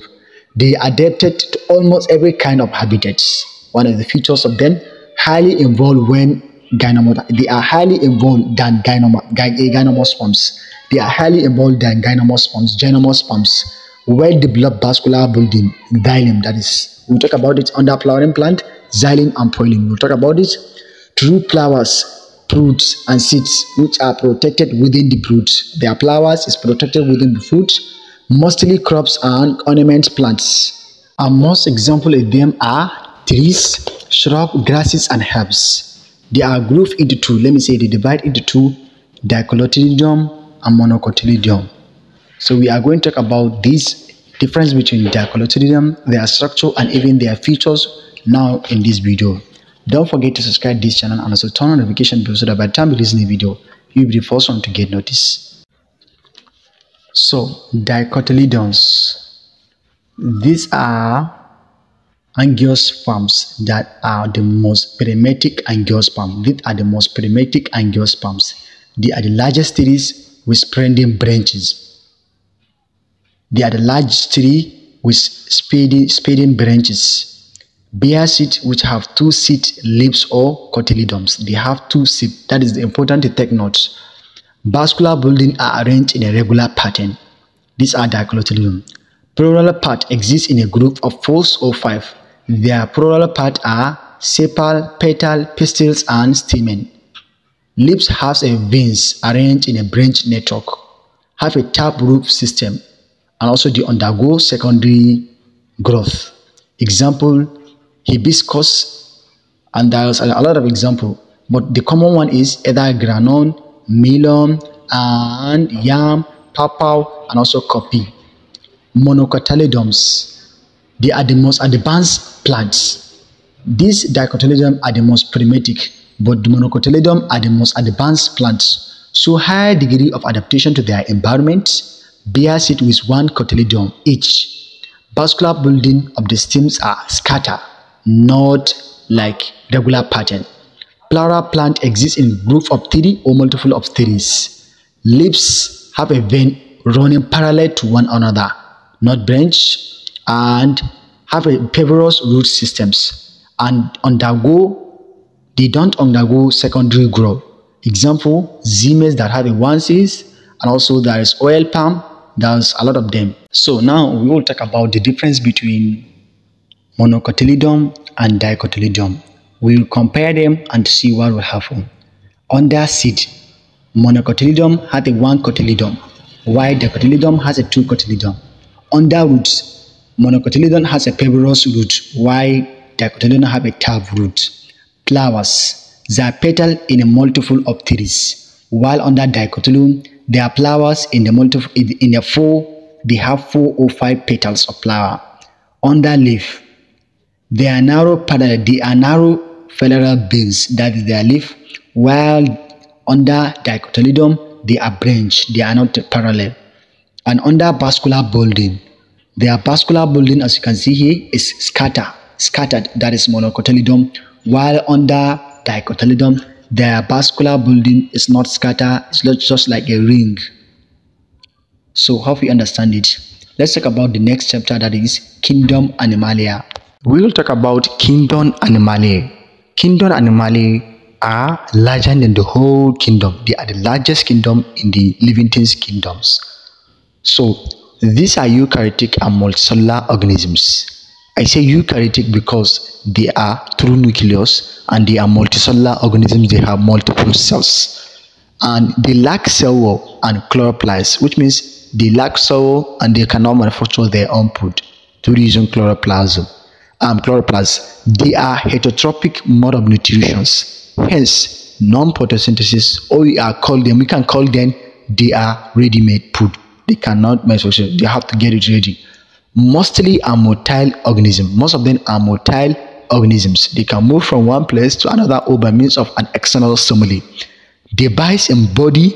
They adapted to almost every kind of habitats. One of the features of them, highly involved when gynomoda. They are highly involved than gynomosperms. They are highly involved than gynomosperms. Gynomosperms, well-developed vascular building, xylem. That is, we'll talk about it under flowering plant, xylem and phloem. We'll talk about it. True flowers, fruits, and seeds, which are protected within the fruit. Their flowers is protected within the fruit. Mostly crops and ornament plants. Our most example of them are trees, shrub, grasses, and herbs. They are grouped into two. Let me say they divide into two: dicotyledon and monocotyledon. So we are going to talk about this difference between dicotyledon, their structure, and even their features now in this video. Don't forget to subscribe to this channel and also turn on notification bell so that by the time you listen to the video, you'll be the first one to get notice. So dicotyledons, these are angiosperms that are the most primitive angiosperms. These are the most primitive angiosperms. They are the largest trees with spreading branches. They are the largest tree with spreading, spreading branches. Bare seed which have two seed leaves or cotyledons. They have two seed. That is important to take note. Vascular buildings are arranged in a regular pattern. These are dicotyledons. Pleural parts exist in a group of four or five. Their pleural parts are sepal, petal, pistils, and stamen. Leaves have a veins arranged in a branch network, have a tap root system, and also they undergo secondary growth. Example, hibiscus, and there's a lot of examples, but the common one is either granon, melon, and yam, papaw, and also copy. Monocotyledons, they are the most advanced plants. These dicotyledons are the most primitive, but the monocotyledons are the most advanced plants. So high degree of adaptation to their environment. Bare seed with one cotyledon each. Vascular building of the stems are scattered, not like regular pattern. Pleural plant exists in group of three or multiple of threes. Leaves have a vein running parallel to one another, not branch, and have a fibrous root systems and undergo they don't undergo secondary growth. Example, Zea mays that have a one seed, and also there is oil palm. There's a lot of them. So now we will talk about the difference between monocotyledon and dicotyledon. We will compare them and see what will happen. Under seed, monocotyledon has a one cotyledon, while dicotyledon has a two cotyledon. Under roots, monocotyledon has a fibrous root, while dicotyledon have a curved root. Flowers, they are petal in a multiple of threes, while under dicotyledon, they are flowers in the multiple in the four. They have four or five petals of flower. Under leaf, they are narrow parallel. They are narrow femoral veins. That is their leaf. While under dicotyledon, they are branch. They are not parallel. And under vascular building, their vascular building, as you can see here, is scattered. Scattered. That is monocotyledon. While under dicotyledon, their vascular building is not scattered, it's just like a ring. So how we understand it? Let's talk about the next chapter, that is kingdom Animalia. We will talk about kingdom Animalia. Kingdom Animalia are larger than the whole kingdom. They are the largest kingdom in the living things kingdoms. So these are eukaryotic and multicellular organisms. I say eukaryotic because they are true nucleus and they are multicellular organisms. They have multiple cells and they lack cell wall and chloroplasts, which means they lack cell wall and they cannot manufacture their own food through using chloroplasm. Um, chloroplasts. They are heterotrophic mode of nutrition, hence non-photosynthesis, or we are called them. We can call them they are ready-made food. They cannot manufacture. They have to get it ready. Mostly are motile organisms. Most of them are motile organisms. They can move from one place to another or by means of an external stimuli. Device in body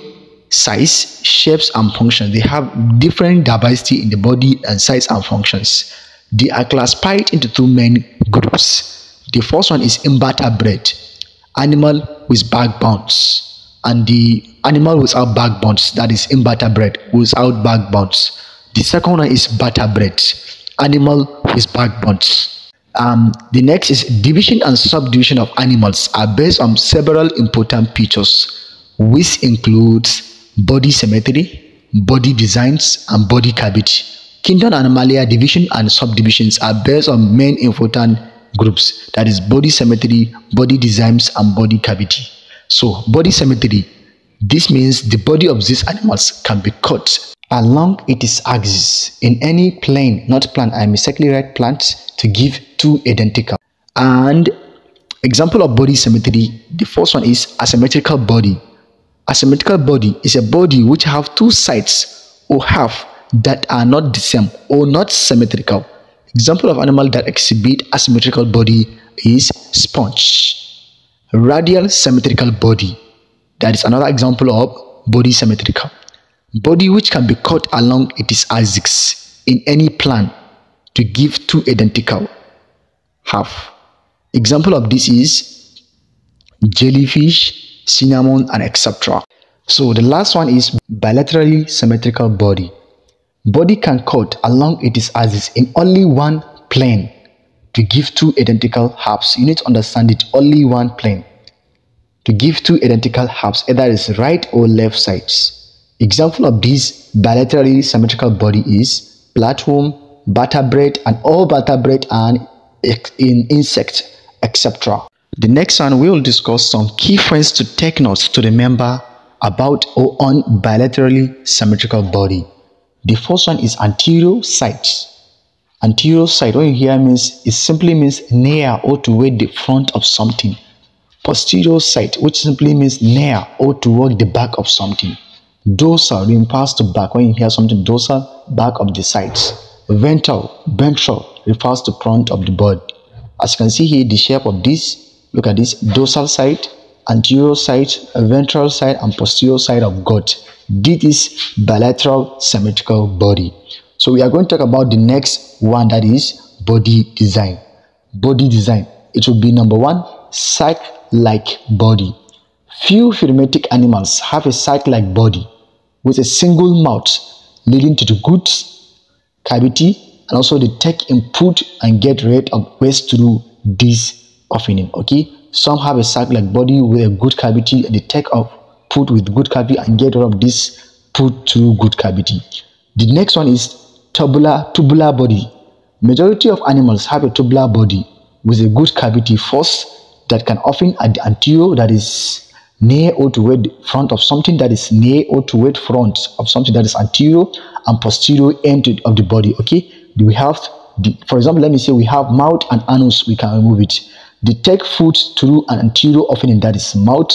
size, shapes, and function. They have different diversity in the body and size and functions. They are classified into two main groups. The first one is invertebrate, animal with backbones, and the animal without backbones, that is invertebrate without backbones. The second one is vertebrate, animal with backbones. Um, the next is division and subdivision of animals are based on several important features, which includes body symmetry, body designs, and body cavity. Kingdom Animalia division and subdivisions are based on main important groups, that is body symmetry, body designs, and body cavity. So body symmetry, this means the body of these animals can be cut along its axis in any plane, not plant, I mistakenly write plants to give two identical. And example of body symmetry, the first one is asymmetrical body, Asymmetrical body is a body which have two sides or half that are not the same or not symmetrical. Example of animal that exhibit asymmetrical body is sponge. Radial symmetrical body, that is another example of body symmetrical. Body which can be cut along its axis in any plan to give two identical half. Example of this is jellyfish, cinnamon, and et cetera. So the last one is bilaterally symmetrical body. Body can cut along its axis in only one plane to give two identical halves. You need to understand it, only one plane to give two identical halves, either is right or left sides. Example of this bilaterally symmetrical body is platform, vertebrate, and all vertebrate and in insects, et cetera. The next one we will discuss some key points to take notes to remember about or on bilaterally symmetrical body. The first one is anterior side. Anterior side, when you hear means, it simply means near or toward the front of something. Posterior side, which simply means near or toward the back of something. Dorsal, being passed to back, when you hear something dorsal, back of the sides. Ventral, ventral, refers to front of the body. As you can see here, the shape of this, look at this, dorsal side, anterior side, ventral side, and posterior side of gut. This is bilateral symmetrical body. So we are going to talk about the next one, that is body design. Body design, it will be number one, sac-like body. Few phyllomatic animals have a sac-like body with a single mouth leading to the good cavity, and also they take input and get rid of waste through this opening. Okay, some have a sac-like body with a good cavity, and they take up put with good cavity and get rid of this put through good cavity. The next one is tubular tubular body. Majority of animals have a tubular body with a good cavity first that can open at the anterior, that is near or toward front of something that is near or toward front of something that is anterior, and posterior end of the body. Okay. We have, the, for example, let me say we have mouth and anus, we can remove it. They take food through an anterior opening, that is mouth,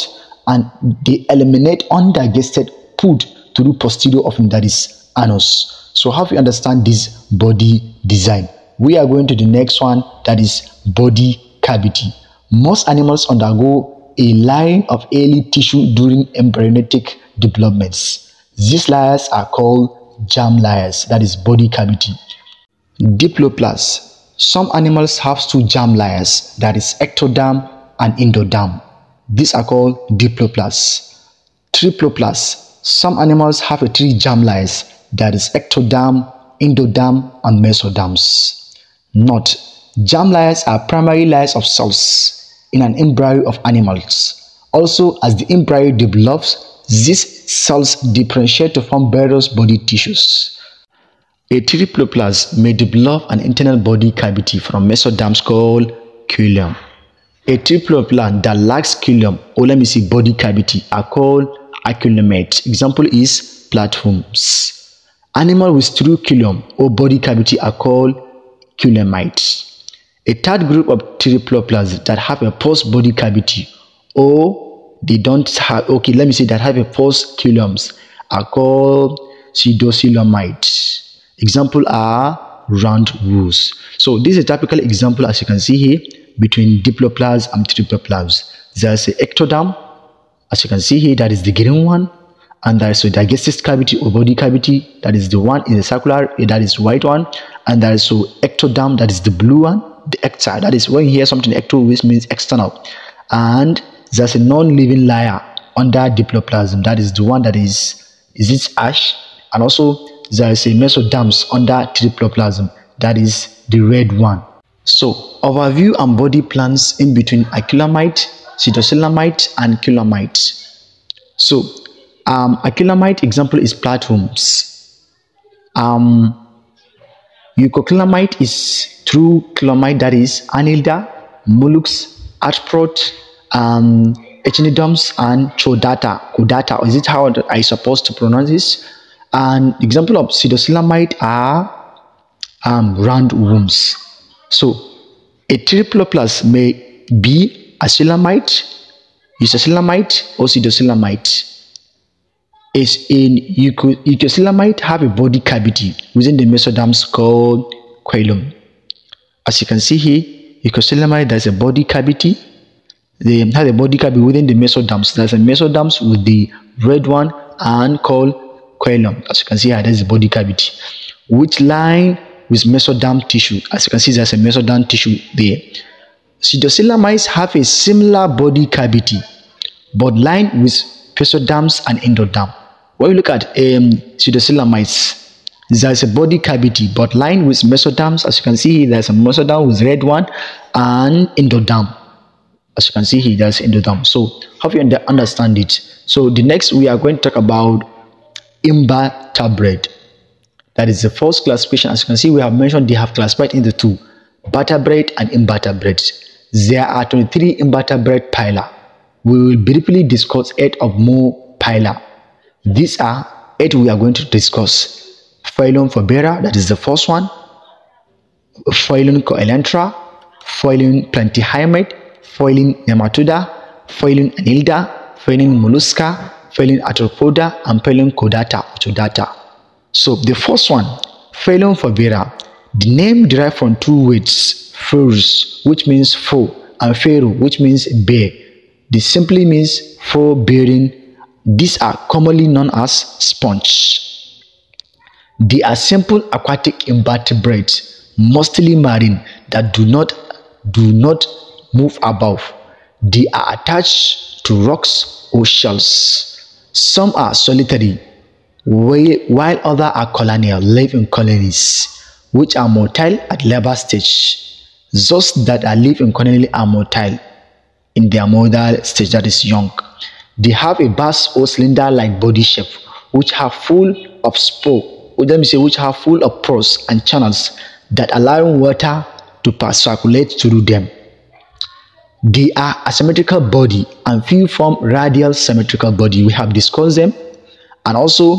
and they eliminate undigested food through posterior opening, that is anus. So how do you understand this body design? We are going to the next one, that is body cavity. Most animals undergo a line of early tissue during embryotic developments. These layers are called germ layers, that is body cavity. Diploplast. Some animals have two germ layers, that is ectoderm and endoderm. These are called diploplasts. Triploplasts. Some animals have a three germ layers, that is ectoderm, endoderm, and mesoderms. Note, germ layers are primary layers of cells in an embryo of animals. Also, as the embryo develops, these cells differentiate to form various body tissues. A triploplast may develop an internal body cavity from mesoderms called cilium. A triploplast that lacks cilium, or let me see body cavity, are called aculeates. Example is platforms. Animals with true cilium or body cavity are called culiumites. A third group of triploplasts that have a post body cavity, or they don't have, okay, let me say that have a post ciliums, are called pseudociliumites. Example are round wolves. So this is a typical example, as you can see here, between diploplasts and triploplasts. There's an ectoderm, as you can see here, that is the green one, and there is a digestive cavity or body cavity, that is the one in the circular, that is white one, and there is an ectoderm, that is the blue one, the ecta, that is when you hear something ecto, which means external, and there's a non-living layer under diploplasm, that is the one that is is its ash, and also there is a mesoderms under triploplasm, that is the red one. So, overview and body plans in between aculeomite, pseudociliomite, and culeomite. So, um, aculeomite example is platforms. Um, Eucoculeomite is true culeomite, that is Annelida, Mollusca, Arthropoda, um, Cnidaria, and Chordata. Chordata, is it how I supposed to pronounce this? An example of pseudociliomite are um, round worms. So a triploplast may be a coelomite, eustacylomite, or pseudociliomite. is in eucocelamite have a body cavity within the mesoderms called coelom. As you can see here, eucocelamite has a body cavity. They have a body cavity within the mesoderms. There's a mesoderms with the red one and called coelom. As you can see here, there's a body cavity which line with mesoderm tissue. As you can see, there's a mesoderm tissue there. Pseudocelamites have a similar body cavity but lined with mesoderms and endoderm. When we look at um, pseudocelamites, there's a body cavity but lined with mesoderms. As you can see, there's a mesoderm with red one and endoderm. As you can see here, that's endoderm. So hope you understand it. So the next we are going to talk about invertebrate. That is the first classification. As you can see, we have mentioned they have classified into two, vertebrate and invertebrate. There are twenty-three invertebrate phyla. We will briefly discuss eight of more phyla. These are eight we are going to discuss. Phylum Forbera, that is the first one. Phylum Coelentra, Phylum Plantae, Phylum Nematoda, Phylum Annelida, Phylum Mollusca, Phylum Arthropoda, and Phylum Chordata. So the first one, Phylum Forbera, the name derived from two words, furus, which means foe, and phero, which means bear. This simply means forbearing. These are commonly known as sponge. They are simple aquatic invertebrates, mostly marine, that do not do not move above. They are attached to rocks or shells. Some are solitary, while others are colonial, live in colonies, which are motile at larval stage. Those that are live in colonies are motile in their motile stage, that is young. They have a vast or cylinder-like body shape, which are full of spore, or let me say, which are full of pores and channels that allow water to circulate through them. They are asymmetrical body and few form radial symmetrical body. We have discussed them. And also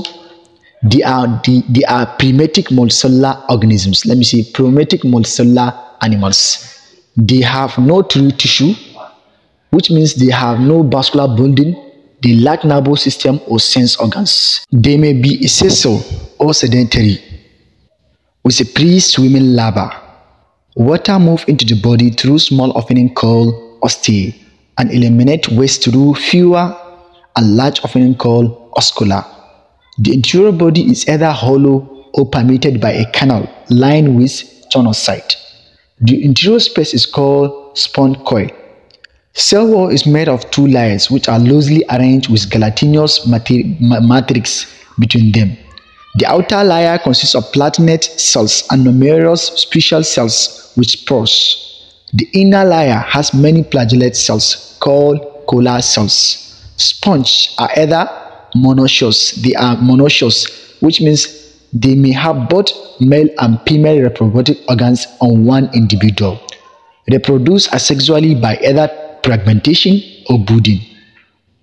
they are they, they are primitive multicellular organisms. Let me say primitive multicellular animals. They have no true tissue, which means they have no vascular bonding. They lack nervous system or sense organs. They may be essential or sedentary with a pre-swimming larva. Water moves into the body through small opening called ostiae and eliminate waste through fewer and large opening called oscula. The interior body is either hollow or permeated by a canal lined with choanocyte. The interior space is called sponcoid. Cell wall is made of two layers which are loosely arranged with gelatinous matrix between them. The outer layer consists of platinet cells and numerous special cells with spores. The inner layer has many flagellate cells called collar cells. Sponges are either monoecious. They are monoecious, which means they may have both male and female reproductive organs on one individual. Reproduce asexually by either fragmentation or budding.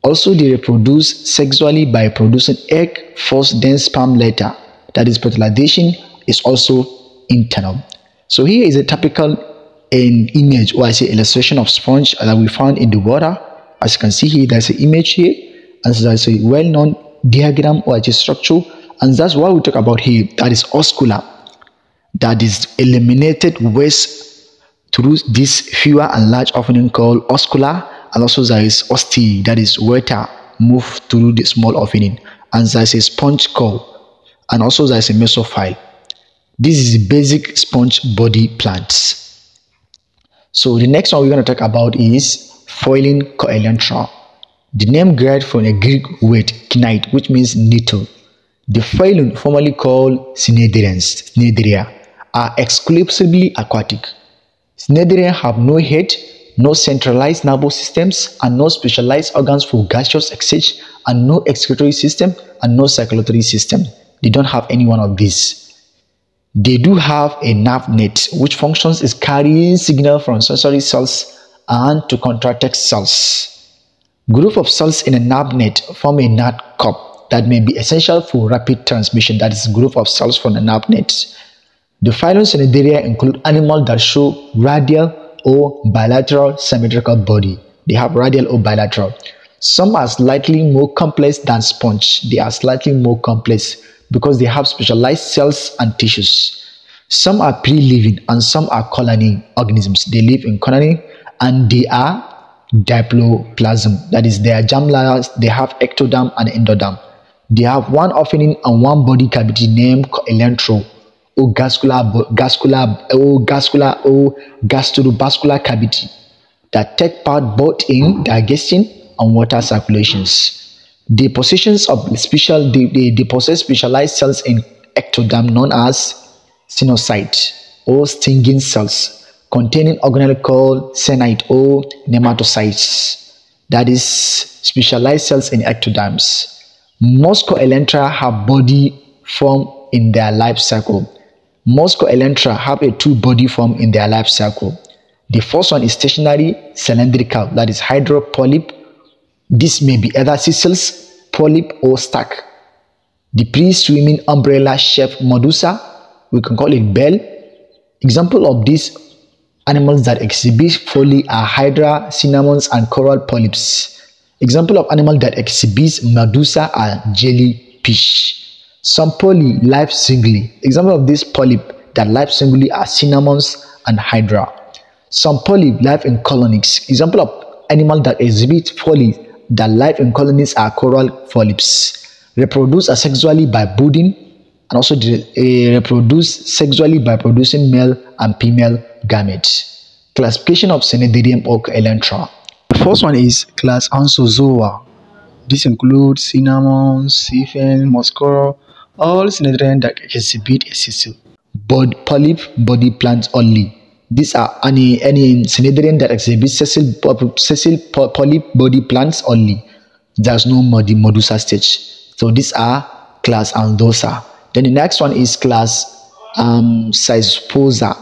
Also, they reproduce sexually by producing egg first, then sperm later. That is, fertilization is also internal. So here is a typical an image, or I say illustration of sponge that we found in the water. As you can see here, there's an image here, and so there's a well-known diagram or I say structure, and that's what we talk about here. That is oscula, that is eliminated waste through this fewer and large opening called oscula, and also there is ostiae, that is water moved through the small opening, and there is a sponge call, and also there is a mesophyte. This is the basic sponge body plants. So the next one we're going to talk about is Phylum Coelentra. The name derived from a Greek word cnide, which means needle. The phylum, formerly called cnidarians, Cnidaria, are exclusively aquatic. Cnidaria have no head, no centralized nervous systems, and no specialized organs for gaseous exchange, and no excretory system, and no circulatory system. They don't have any one of these. They do have a nerve net which functions is carrying signal from sensory cells and to contract cells. Group of cells in a nerve net form a nerve cup that may be essential for rapid transmission. That is, group of cells from the nerve net. The phylum Cnidaria include animals that show radial or bilateral symmetrical body. They have radial or bilateral. Some are slightly more complex than sponge. They are slightly more complex because they have specialized cells and tissues. Some are pre-living and some are colony organisms. They live in colony and they are diploplasm. That is, they are germ layers. They have ectoderm and endoderm. They have one opening and one body cavity named elytro or gascular, gascular, or gascular, or gastrovascular cavity that take part both in digestion and water circulations. They possessions of special they, they, they possess specialized cells in ectoderm known as sinocyte or stinging cells containing organelle called senite or nematocytes. That is specialized cells in ectoderms. Most coelentra have body form in their life cycle. Most coelentra have a two body form in their life cycle. The first one is stationary cylindrical, that is hydra polyp. This may be either sisals, polyp, or stack. The pre-swimming umbrella shaped medusa, we can call it bell. Example of these animals that exhibit folly are hydra, cinnamons, and coral polyps. Example of animal that exhibits medusa are jellyfish. Some poly live singly. Example of this polyp that live singly are cinnamons and hydra. Some poly live in colonies. Example of animal that exhibit poly that live in colonies are coral polyps. Reproduce asexually by budding, and also reproduce sexually by producing male and female gametes. Classification of cnidarium or coelentra. First one is class Ansoozoa. This includes cinnamon, siphon, muscara, all cnidarians that exhibit a sisal, but polyp body plants only. These are any any cnidarian that exhibits sisal, sisal polyp body plants only. There's no medusa stage. So these are class Andosa. Then the next one is class um Cyposa.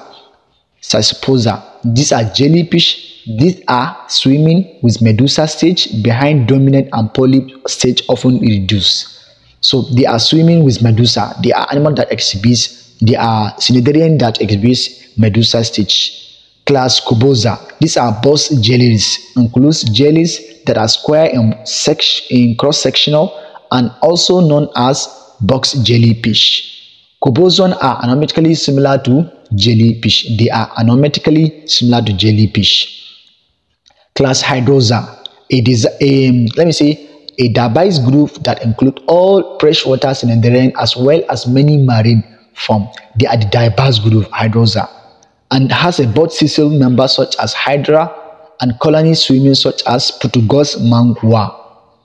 Cyposa. These are jellyfish. These are swimming with medusa stage behind dominant and polyp stage often reduced. So they are swimming with medusa. They are animal that exhibits, they are cnidarian that exhibits medusa stage. Class Cubosa. These are both jellies. Includes jellies that are square in, in cross-sectional and also known as box jellyfish. Cubozoans are anatomically similar to jellyfish. They are anatomically similar to jellyfish. Class Hydrosa. It is a, let me say, a diverse group that includes all freshwater cnidarians as well as many marine forms. They are the diverse group Hydrosa, and has a broad sisal member such as Hydra and colony swimming such as Putugos mangua,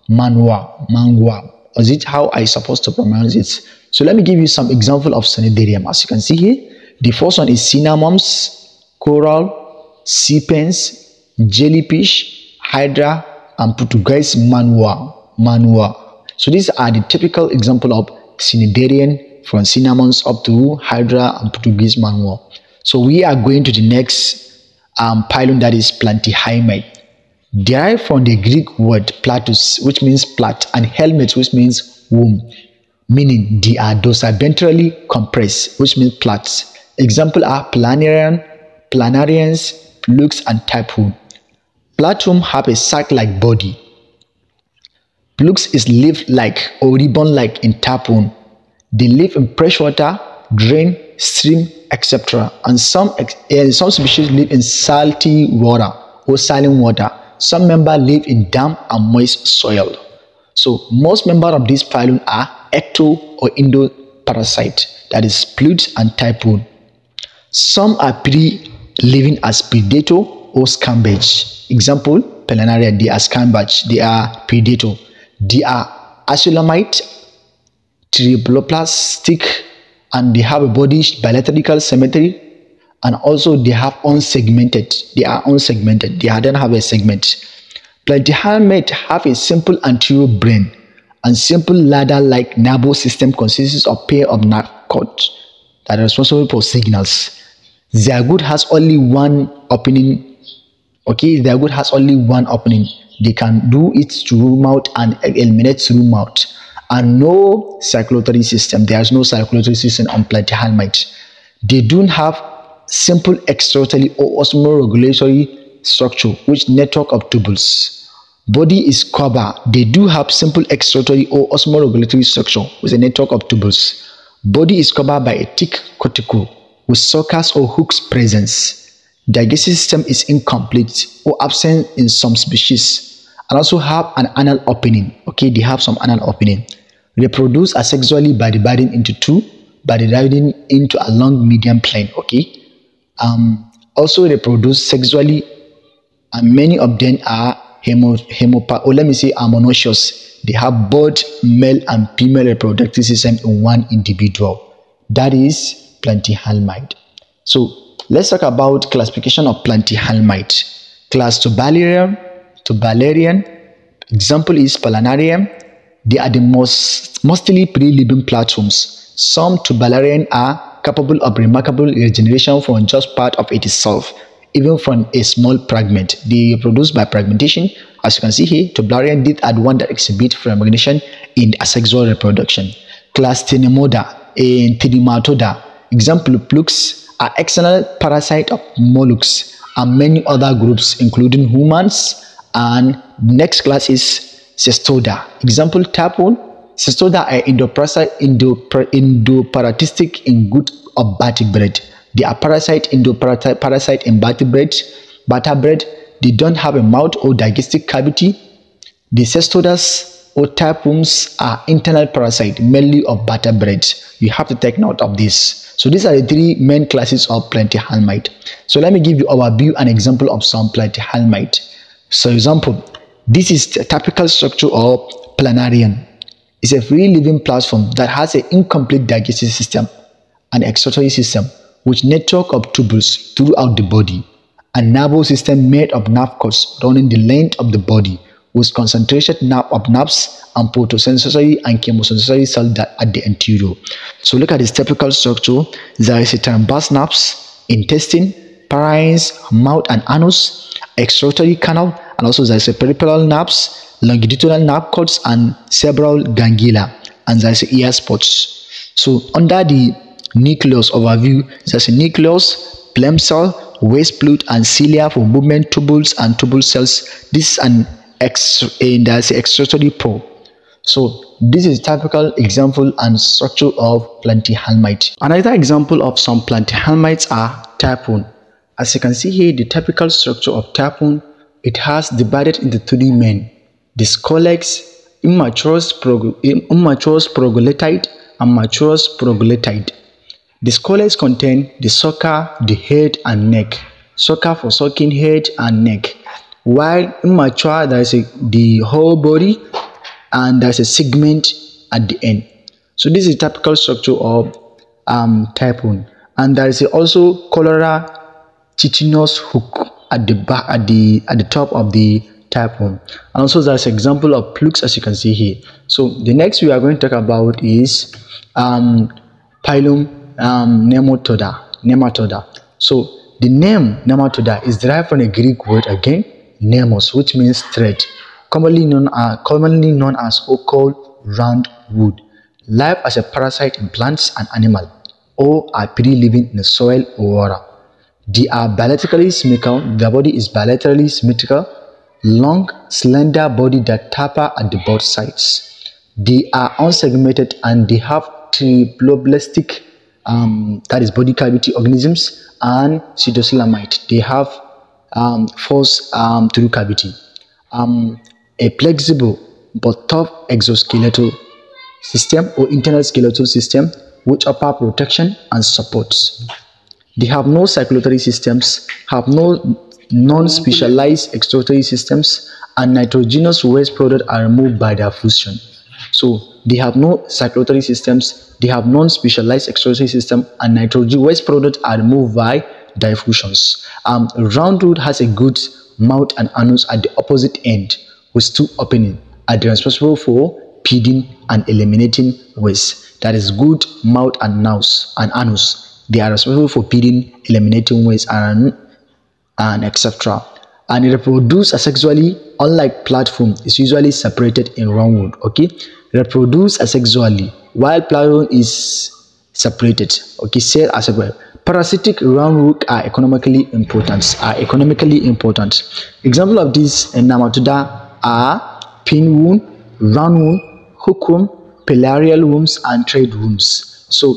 manua, mangua. Is it how I supposed to pronounce it? So let me give you some example of cnidarium. As you can see here, the first one is cinnamons, coral, serpents, jellyfish, hydra, and Portuguese manua, manua. So these are the typical example of cnidarian, from cinnamons up to hydra and Portuguese manua. So we are going to the next um, pylon, that is Plantae. Derived from the Greek word platus, which means plat, and helmet, which means womb, meaning they are dorsoventrally compressed, which means plats. Example are planarian, planarians, Lux, and typhoon. Platum have a sac-like body. Lux is leaf-like or ribbon-like in typhoon. They live in freshwater, drain, stream, et cetera. And some uh, some species live in salty water or saline water. Some members live in damp and moist soil. So most members of this phylum are ecto or endoparasite, that is split and typhoon. Some are pre living as predator or scambage. Example, Pelanaria, they are scambage, they are predator. They are acylamite, triploplastic, and they have a body bilateral symmetry, and also they have unsegmented. They are unsegmented. They don't have a segment. Platyhelminthes have a simple anterior brain and simple ladder-like nervous system consists of pair of nerve cords that are responsible for signals. Their gut has only one opening. Okay, their gut has only one opening. They can do it through mouth and eliminate through mouth. And no circulatory system. There is no circulatory system on platyhelminthes. They don't have simple extracellular or osmoregulatory structure, which network of tubules. Body is covered. They do have simple excretory or osmoregulatory structure with a network of tubules. Body is covered by a thick cuticle with suckers or hooks presence. Digestive system is incomplete or absent in some species, and also have an anal opening. Okay, they have some anal opening. Reproduce asexually by dividing into two, by dividing into a long median plane. Okay, um, also reproduce sexually, and many of them are hemo, hemop or let me say are monoecious. They have both male and female reproductive system in one individual. That is Platyhelminthes. So let's talk about classification of Platyhelminthes. Class Tuberarium, Tuberarium. Example is Palanarium. They are the most mostly pre-living platforms. Some Tuberarium are capable of remarkable regeneration from just part of it itself, even from a small fragment. They are produced by fragmentation. As you can see here, Tuberarium did add one that exhibit fragmentation in asexual reproduction. Class Tnemoda and Tnematoda. Example Plux. Are external parasite of mollusks and many other groups including humans. And next class is Cestoda. Example Tapon. Cestoda are endoparasitic in group of vertebrate. They are parasite endoparasite in vertebrate. Vertebrate. They don't have a mouth or digestive cavity. The cestodas or tapeworms are internal parasite mainly of vertebrates. You have to take note of this. So these are the three main classes of Platyhelminthes. So let me give you our view and example of some Platyhelminthes. So example, this is a typical structure of planarian. It's a free-living platform that has an incomplete digestive system and excretory system with network of tubules throughout the body, and nervous system made of nerve cords running the length of the body with concentrated nerve of nerves and photosensory and chemosensory cell that at the anterior. So look at this typical structure. There is a transverse nerves, intestine, pharynx, mouth and anus, excretory canal, and also there is a peripheral nerves, longitudinal nerve cords, and cerebral ganglia, and there is ear spots. So under the nucleus overview, there is a nucleus, phlegm cell, waste fluid, and cilia for movement, tubules and tubule cells. This is an and there's the excretory pore. So this is a typical example and structure of Platyhelminthes. Another example of some Platyhelminthes are Tapon. As you can see here, the typical structure of Tapon, it has divided into three main: the scolex, immature progoletite, and mature progoletite. The scolex contain the sucker, the head, and neck. Sucker for sucking head and neck. While immature, there is a, the whole body, and there is a segment at the end. So this is a typical structure of um, Tapon. And there is a also cholera chitinous hook at the back, at the at the top of the Tapon. And also there is an example of Plux, as you can see here. So the next we are going to talk about is um, Phylum um, Nematoda. Nematoda. So the name Nematoda is derived from a Greek word again, nemos, which means thread, commonly known as, commonly known as or called roundwood. Live as a parasite in plants and animals, or are pre-living in the soil or water. They are bilaterally symmetrical. Their body is bilaterally symmetrical, long, slender body that taper at the both sides. They are unsegmented and they have triploblastic, um, that is body cavity organisms, and pseudocelamite. They have Um, force um, through cavity, um, a flexible but tough exoskeletal system or internal skeletal system which offer protection and supports. They have no circulatory systems, have no non-specialized excretory systems, and nitrogenous waste products are removed by their fusion. So they have no circulatory systems, they have non-specialized excretory system, and nitrogen waste products are removed by diffusions. Um, roundwood has a good mouth and anus at the opposite end with two openings, and they are responsible for feeding and eliminating waste. That is good mouth and nose and anus. They are responsible for feeding, eliminating waste, and and et cetera. And it reproduces asexually, unlike platform. It's usually separated in roundwood. Okay, reproduce asexually, while platform is separated. Okay, cell as well. Parasitic roundwood are economically important. Are economically important. Example of this: Nematoda are pin wound, round wound, hook wound, pelarial wombs, and thread wombs. So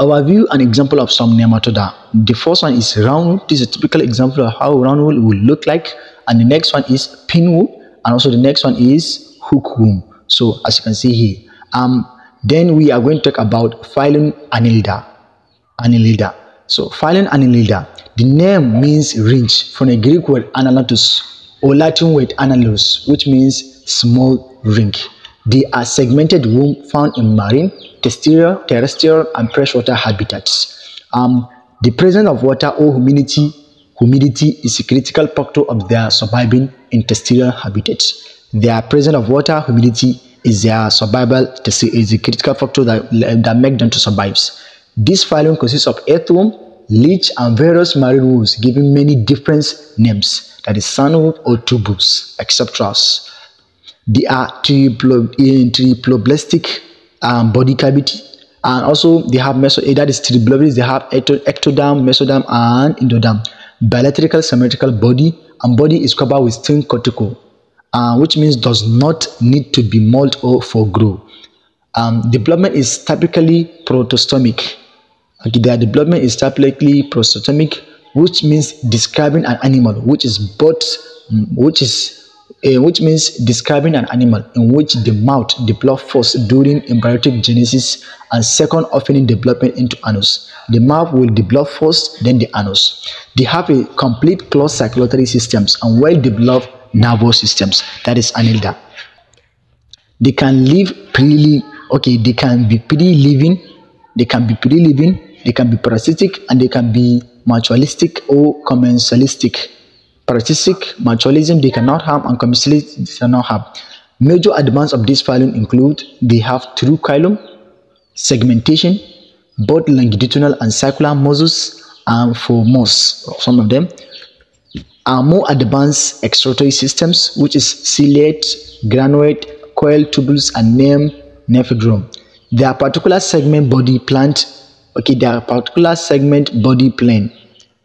overview and example of some nematoda. The first one is round wound. This is a typical example of how round wound will look like. And the next one is pin wound, and also the next one is hook wound. So as you can see here, um, then we are going to talk about phylum Annelida. Annelida. So phylum Annelida. The name means ridge, from a Greek word analatus or Latin word annulus, which means small ring. They are segmented womb found in marine, terrestrial, terrestrial, and freshwater habitats. Um, the presence of water or humidity, humidity is a critical factor of their surviving in terrestrial habitats. Their presence of water, humidity is their survival, is a critical factor that, that makes them to survive. This phylum consists of earthworm, leech, and various marine wolves, giving many different names, that is sandwolf or tubus, et cetera. They are triploblastic um, body cavity, and also they have meso, that is triploblasts. They have ectoderm, mesoderm, and endoderm. Bilateral symmetrical body, and body is covered with thin cortical, uh, which means does not need to be molt or foregrow. Um, development is typically protostomic. Okay, their development is typically protostomic, which means describing an animal, which is both, which is, uh, which means describing an animal in which the mouth develops first during embryotic genesis and second, often in development into anus. The mouth will develop first, then the anus. They have a complete closed circulatory systems and well-developed nervous systems. That is Annelida. They can live freely. Okay, they can be pre-living. They can be pre-living. They can be parasitic, and they can be mutualistic or commensalistic. Parasitic, mutualism, they cannot harm, and commensalism, they cannot harm. Major advance of this phylum include they have true chylum, segmentation, both longitudinal and circular muscles, and for most, some of them, are more advanced excretory systems, which is ciliate, granuate, coil tubules, and named nephidrome. Their particular segment body plant, okay, their particular segment body plane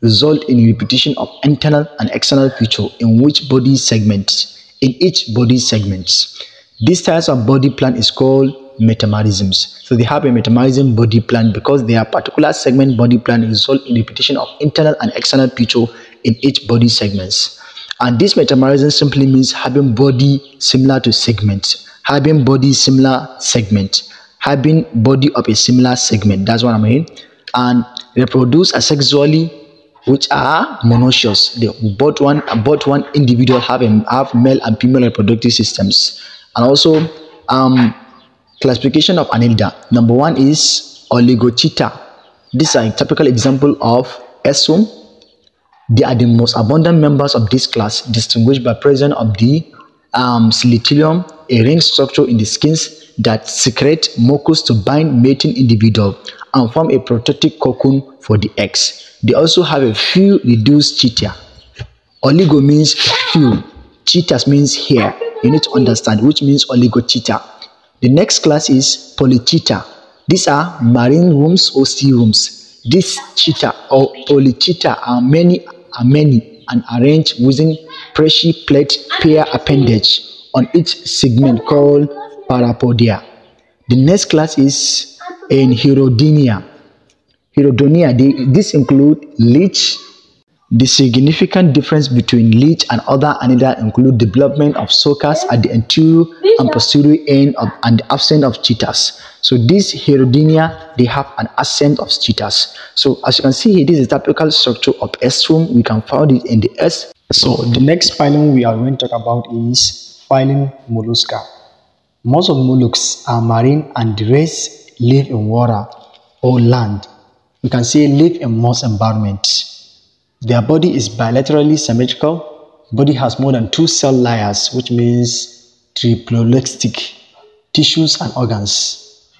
result in repetition of internal and external feature in which body segment, in each body segments. These types of body plan is called metamorphisms. So they have a metamorphism body plan because their particular segment body plan result in repetition of internal and external feature in each body segments. And this metamorphism simply means having body similar to segment, having body similar segment, having body of a similar segment. That's what I mean. And reproduce asexually, which are monoecious. They both one, both one individual have a, have male and female reproductive systems. And also, um, classification of Annelida. Number one is oligochaeta. These are a typical example of earthworm. They are the most abundant members of this class, distinguished by presence of the um, cotyledon, a ring structure in the skins that secrete mucus to bind mating individual and form a protective cocoon for the eggs. They also have a few reduced chaeta. Oligo means few, chaetas means here. You need to understand which means oligochaeta. The next class is polychaeta. These are marine worms or sea worms. These chaeta or polychaeta are many, are many and arranged within fleshy plate pair appendage on each segment called parapodia. The next class is Enherodynia. Herodonia, they, this include leech. The significant difference between leech and other Annelida include development of suckers at the anterior and posterior end of, and the absence of cheetahs. So these Herodynia, they have an absence of cheetahs. So as you can see here, this is the typical structure of earthworm. We can find it in the earth. So the next phylum we are going to talk about is phylum Mollusca. Most of mollusks are marine and the rest live in water or land. You can say live in most environments. Their body is bilaterally symmetrical. Body has more than two cell layers, which means triploblastic tissues and organs.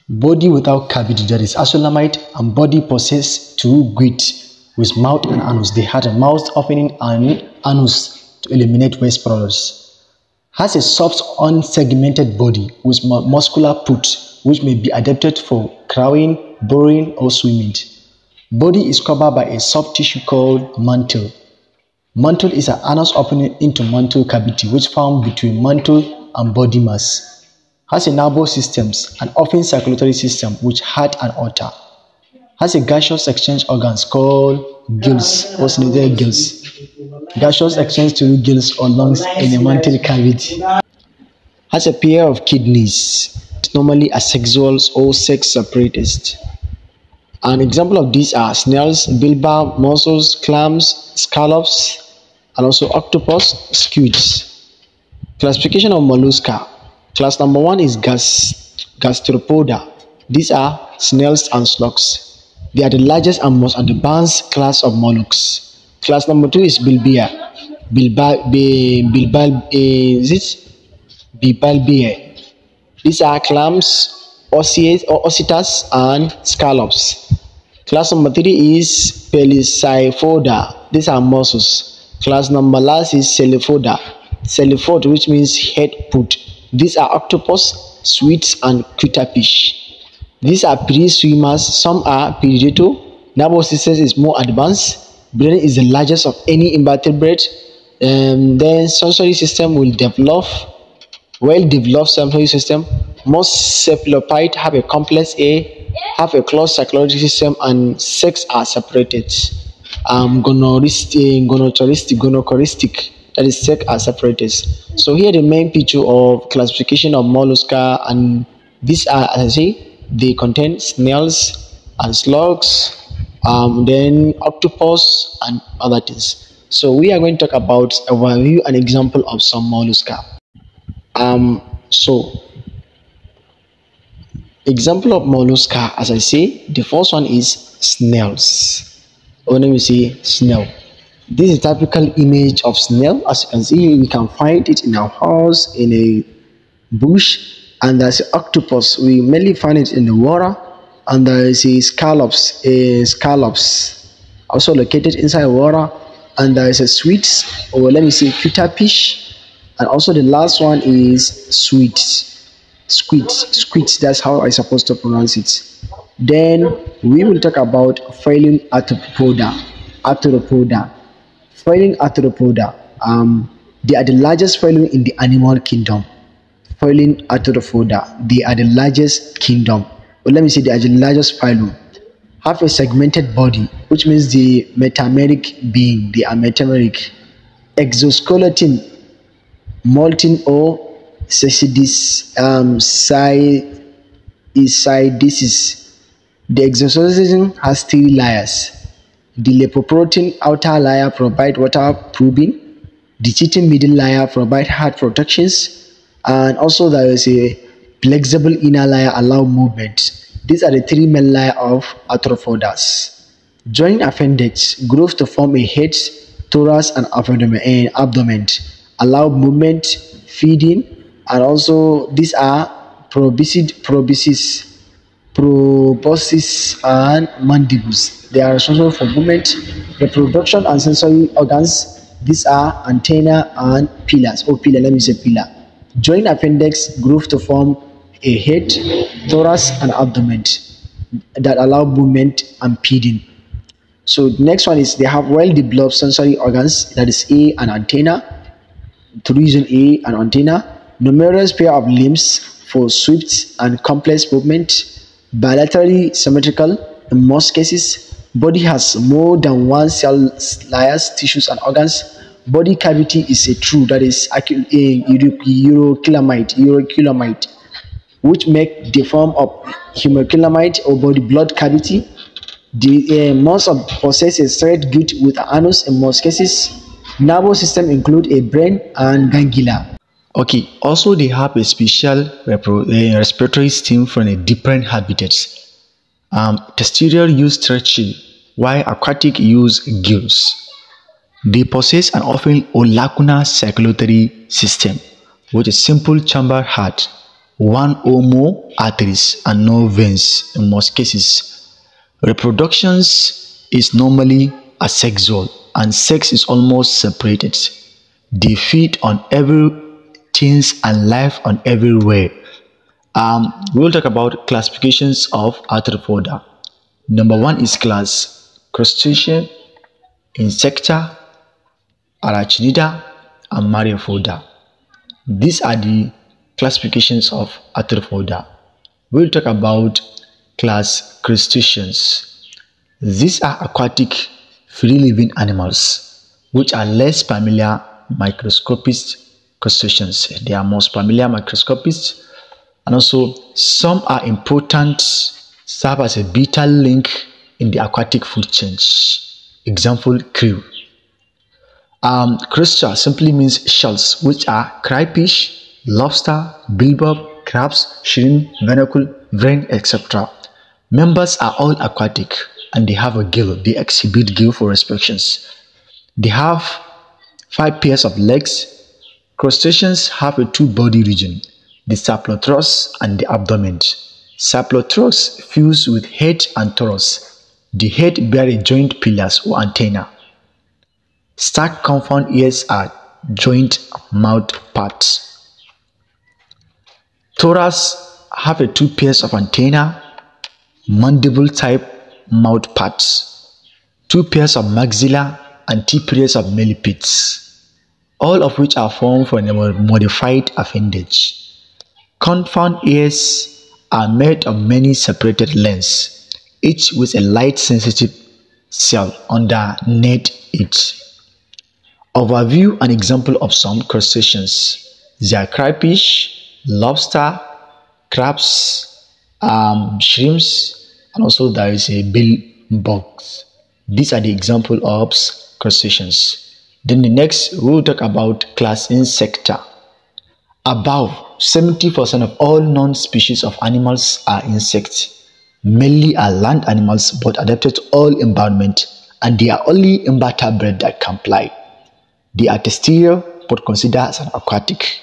Body without cavity, that is acroleomite, and body possesses two guides with mouth and anus. They had a mouth opening and anus to eliminate waste products. Has a soft, unsegmented body with muscular put, which may be adapted for crawling, burrowing, or swimming. Body is covered by a soft tissue called mantle. Mantle is an anus opening into mantle cavity which forms between mantle and body mass. Has a nervous system and often circulatory system with heart and aorta. Has a gaseous exchange organs called gills or cnidaria gills. Gaseous exchange through gills or lungs in a mantle cavity. Has a pair of kidneys, normally asexual or sex separatist. An example of these are snails, bilbar, mussels, clams, scallops, and also octopus, squids. Classification of mollusca. Class number one is gas, gastropoda. These are snails and slugs. They are the largest and most advanced class of mollusks. Class number two is bilbia. Bilba, be, bilbal, eh, is it? Bilbalbiae. These are clams, ossitas, and scallops. Class number three is Pelecyphoda. These are mussels. Class number last is Celephoda. Celephod, which means head put. These are octopus, sweets, and cuttlefish. These are pre-swimmers. Some are predator. Nervous system is more advanced. Brain is the largest of any invertebrate. Um, then sensory system will develop. Well-developed sensory system. Most cephalopods have a complex A, have a closed circulatory system, and sex are separated. Um, gonochoristic, gonochoristic, that is, sex are separated. So here the main picture of classification of mollusca, and these are, as I say, they contain snails and slugs, um, then octopus and other things. So we are going to talk about a overview and example of some mollusca. Um, so. Example of mollusca, as I say, the first one is snails. When we say snail, this is a typical image of snail. As you can see, we can find it in our house, in a bush, and there's an octopus. We mainly find it in the water, and there is a scallops, a scallops also located inside the water, and there is a sweets, or let me say cuttlefish, and also the last one is sweets. Squid, squid, that's how I'm supposed to pronounce it. Then we will talk about phylum Arthropoda. Arthropoda. Phylum Arthropoda. Um, they are the largest phylum in the animal kingdom. Phylum Arthropoda. They are the largest kingdom. But let me say they are the largest phylum. Have a segmented body, which means the metameric being. They are metameric. Exoskeleton, molting or Cystidiasis, um, cystidiasis. The exoskeleton has three layers. The lipoprotein outer layer provides waterproofing. The chitin middle layer provides hard protections, and also there is a flexible inner layer allow movement. These are the three main layers of arthropodas. Joint appendage grows to form a head, thorax, and abdomen. Allow movement, feeding. And also, these are proboscis, proboscis, proboscis, and mandibles. They are responsible for movement, reproduction, and sensory organs. These are antenna and pillars. Oh, pillar, let me say pillar. Joint appendix groove to form a head, thorax, and abdomen that allow movement and feeding. So, the next one is they have well-developed sensory organs, that is A and antenna, the reason A and antenna. Numerous pair of limbs for swift and complex movement, bilaterally symmetrical in most cases. Body has more than one cell layers, tissues, and organs. Body cavity is a true, that is a urochelamite, urochelamite, which make the form of hemochelamite or body blood cavity. The uh, most of possess a straight gut with anus in most cases. Nervous system include a brain and ganglia. Okay, also they have a special respiratory system from a different habitats. Um, terrestrial use stretching, while aquatic use gills. They possess an often or lacunar circulatory system with a simple chamber heart, one or more arteries and no veins in most cases. Reproduction is normally asexual and sex is almost separated. They feed on every things and life on everywhere. Um, we will talk about classifications of arthropoda. Number one is class crustacean, insecta, Arachnida, and Mariopoda. These are the classifications of Arthropoda. We'll talk about class crustaceans. These are aquatic free-living animals, which are less familiar microscopist crustaceans. They are most familiar microscopists, and also some are important, serve as a vital link in the aquatic food chain. Example, krill. Um, crusta simply means shells, which are crayfish, lobster, bivalve, crabs, shrimp, barnacle, wren, et cetera. Members are all aquatic, and they have a gill. They exhibit gill for respirations. They have five pairs of legs. Crustaceans have a two-body region, the cyclothrus and the abdomen. Cyclothrus fused with head and torus. The head bears joint pillars or antenna. Stack compound ears are joint mouth parts. Thorax have a two pairs of antenna, mandible type mouth parts, two pairs of maxilla, and two pairs of millipedes, all of which are formed from a modified appendage. Compound ears are made of many separated lens, each with a light-sensitive cell underneath it. Overview and example of some crustaceans. They are crayfish, lobster, crabs, um, shrimps, and also there is a bivalve. These are the example of crustaceans. Then the next, we will talk about class Insecta. Above seventy percent of all known species of animals are insects. Mainly are land animals, but adapted to all environment, and they are only invertebrate that can fly. They are terrestrial but considered as an aquatic.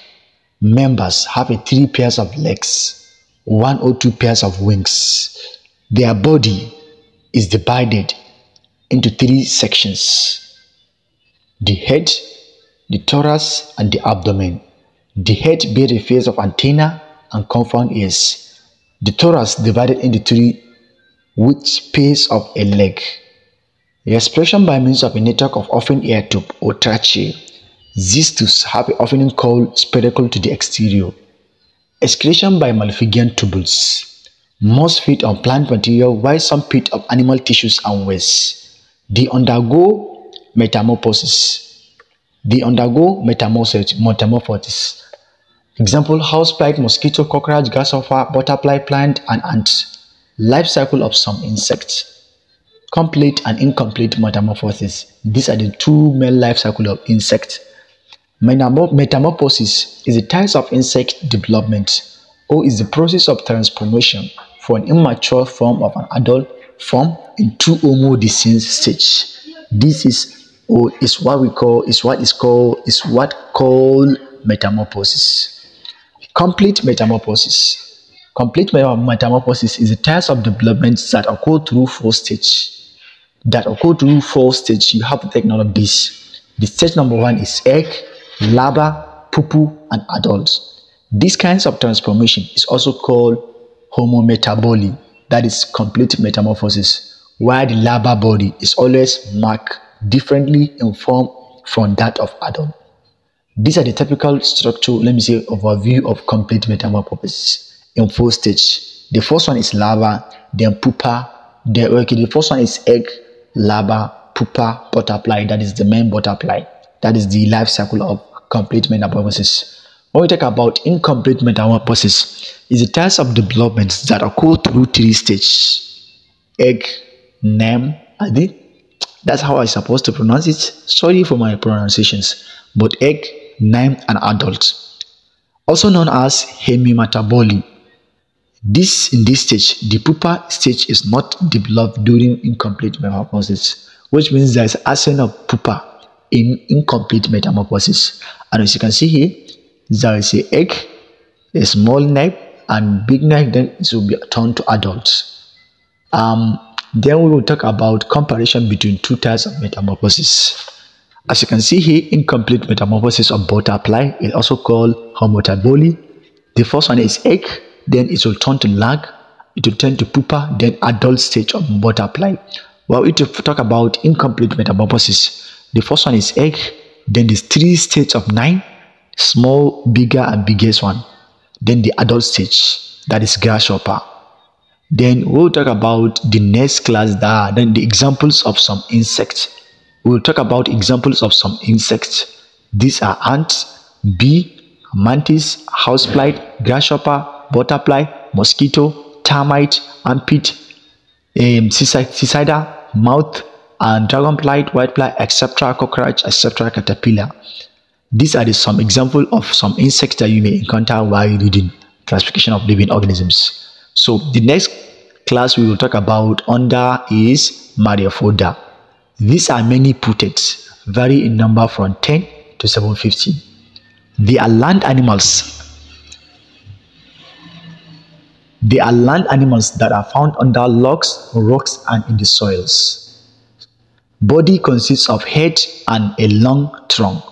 Members have a three pairs of legs, one or two pairs of wings. Their body is divided into three sections: the head, the thorax, and the abdomen. The head bears a pair of antenna and compound ears. The thorax divided into three with pairs of a leg. Respiration by means of a network of often air tube or tracheae. These tubes have an opening called spiracle to the exterior. Excretion by malpighian tubules. Most feed on plant material, while some feed on animal tissues and waste. They undergo metamorphosis. They undergo metamorphosis. Example: housefly, mosquito, cockroach, grasshopper, butterfly, plant, and ant. Life cycle of some insects. Complete and incomplete metamorphosis. These are the two main life cycles of insects. Metamorphosis is a type of insect development, or is the process of transformation from an immature form of an adult form into or more distinct stage. This is or is what we call is what is called is what called metamorphosis. Complete metamorphosis. Complete metamorphosis is a type of development that occur through four stages. That occur through four stages. You have to take note of this. The stage number one is egg, larva, pupa, and adults. These kinds of transformation is also called homometaboly. That is complete metamorphosis, where the larva body is always marked differently in form from that of adult. These are the typical structure. Let me say overview of complete metamorphosis. In four stages. The first one is larva, then pupa. Then, okay, the first one is egg, larva, pupa, butterfly. That is the main butterfly. That is the life cycle of complete metamorphosis. When we talk about incomplete metamorphosis, is a type of development that occur through three stages: egg, nem, adi. That's how I'm supposed to pronounce it. Sorry for my pronunciations, but egg, nem, and adult, also known as hemimetaboly. This in this stage, the pupa stage is not developed during incomplete metamorphosis, which means there is absence of pupa in incomplete metamorphosis. And as you can see here, there is a egg, a small nymph, and big nymph. Then it will be turned to adults. Um, then we will talk about comparison between two types of metamorphosis. As you can see here, incomplete metamorphosis of butterfly is also called homometaboly. The first one is egg. Then it will turn to lark, it will turn to pupa, then adult stage of butterfly. Well, it will talk about incomplete metamorphosis. The first one is egg, Then there's three stages of nine, small, bigger, and biggest one. Then the adult stage, that is grasshopper. Then we'll talk about the next class, that then the examples of some insects. We'll talk about examples of some insects. These are ants, bee, mantis, housefly, grasshopper, butterfly, mosquito, termite, armpit, um, cicada, mouth, and dragonfly, whitefly, et cetera, cockroach, et cetera, caterpillar. These are the, some examples of some insects that you may encounter while reading classification of living organisms. So the next class we will talk about under is Mareophoda. These are many putates, vary in number from ten to seven hundred fifty. They are land animals. They are land animals that are found under logs, rocks, and in the soils. Body consists of head and a long trunk.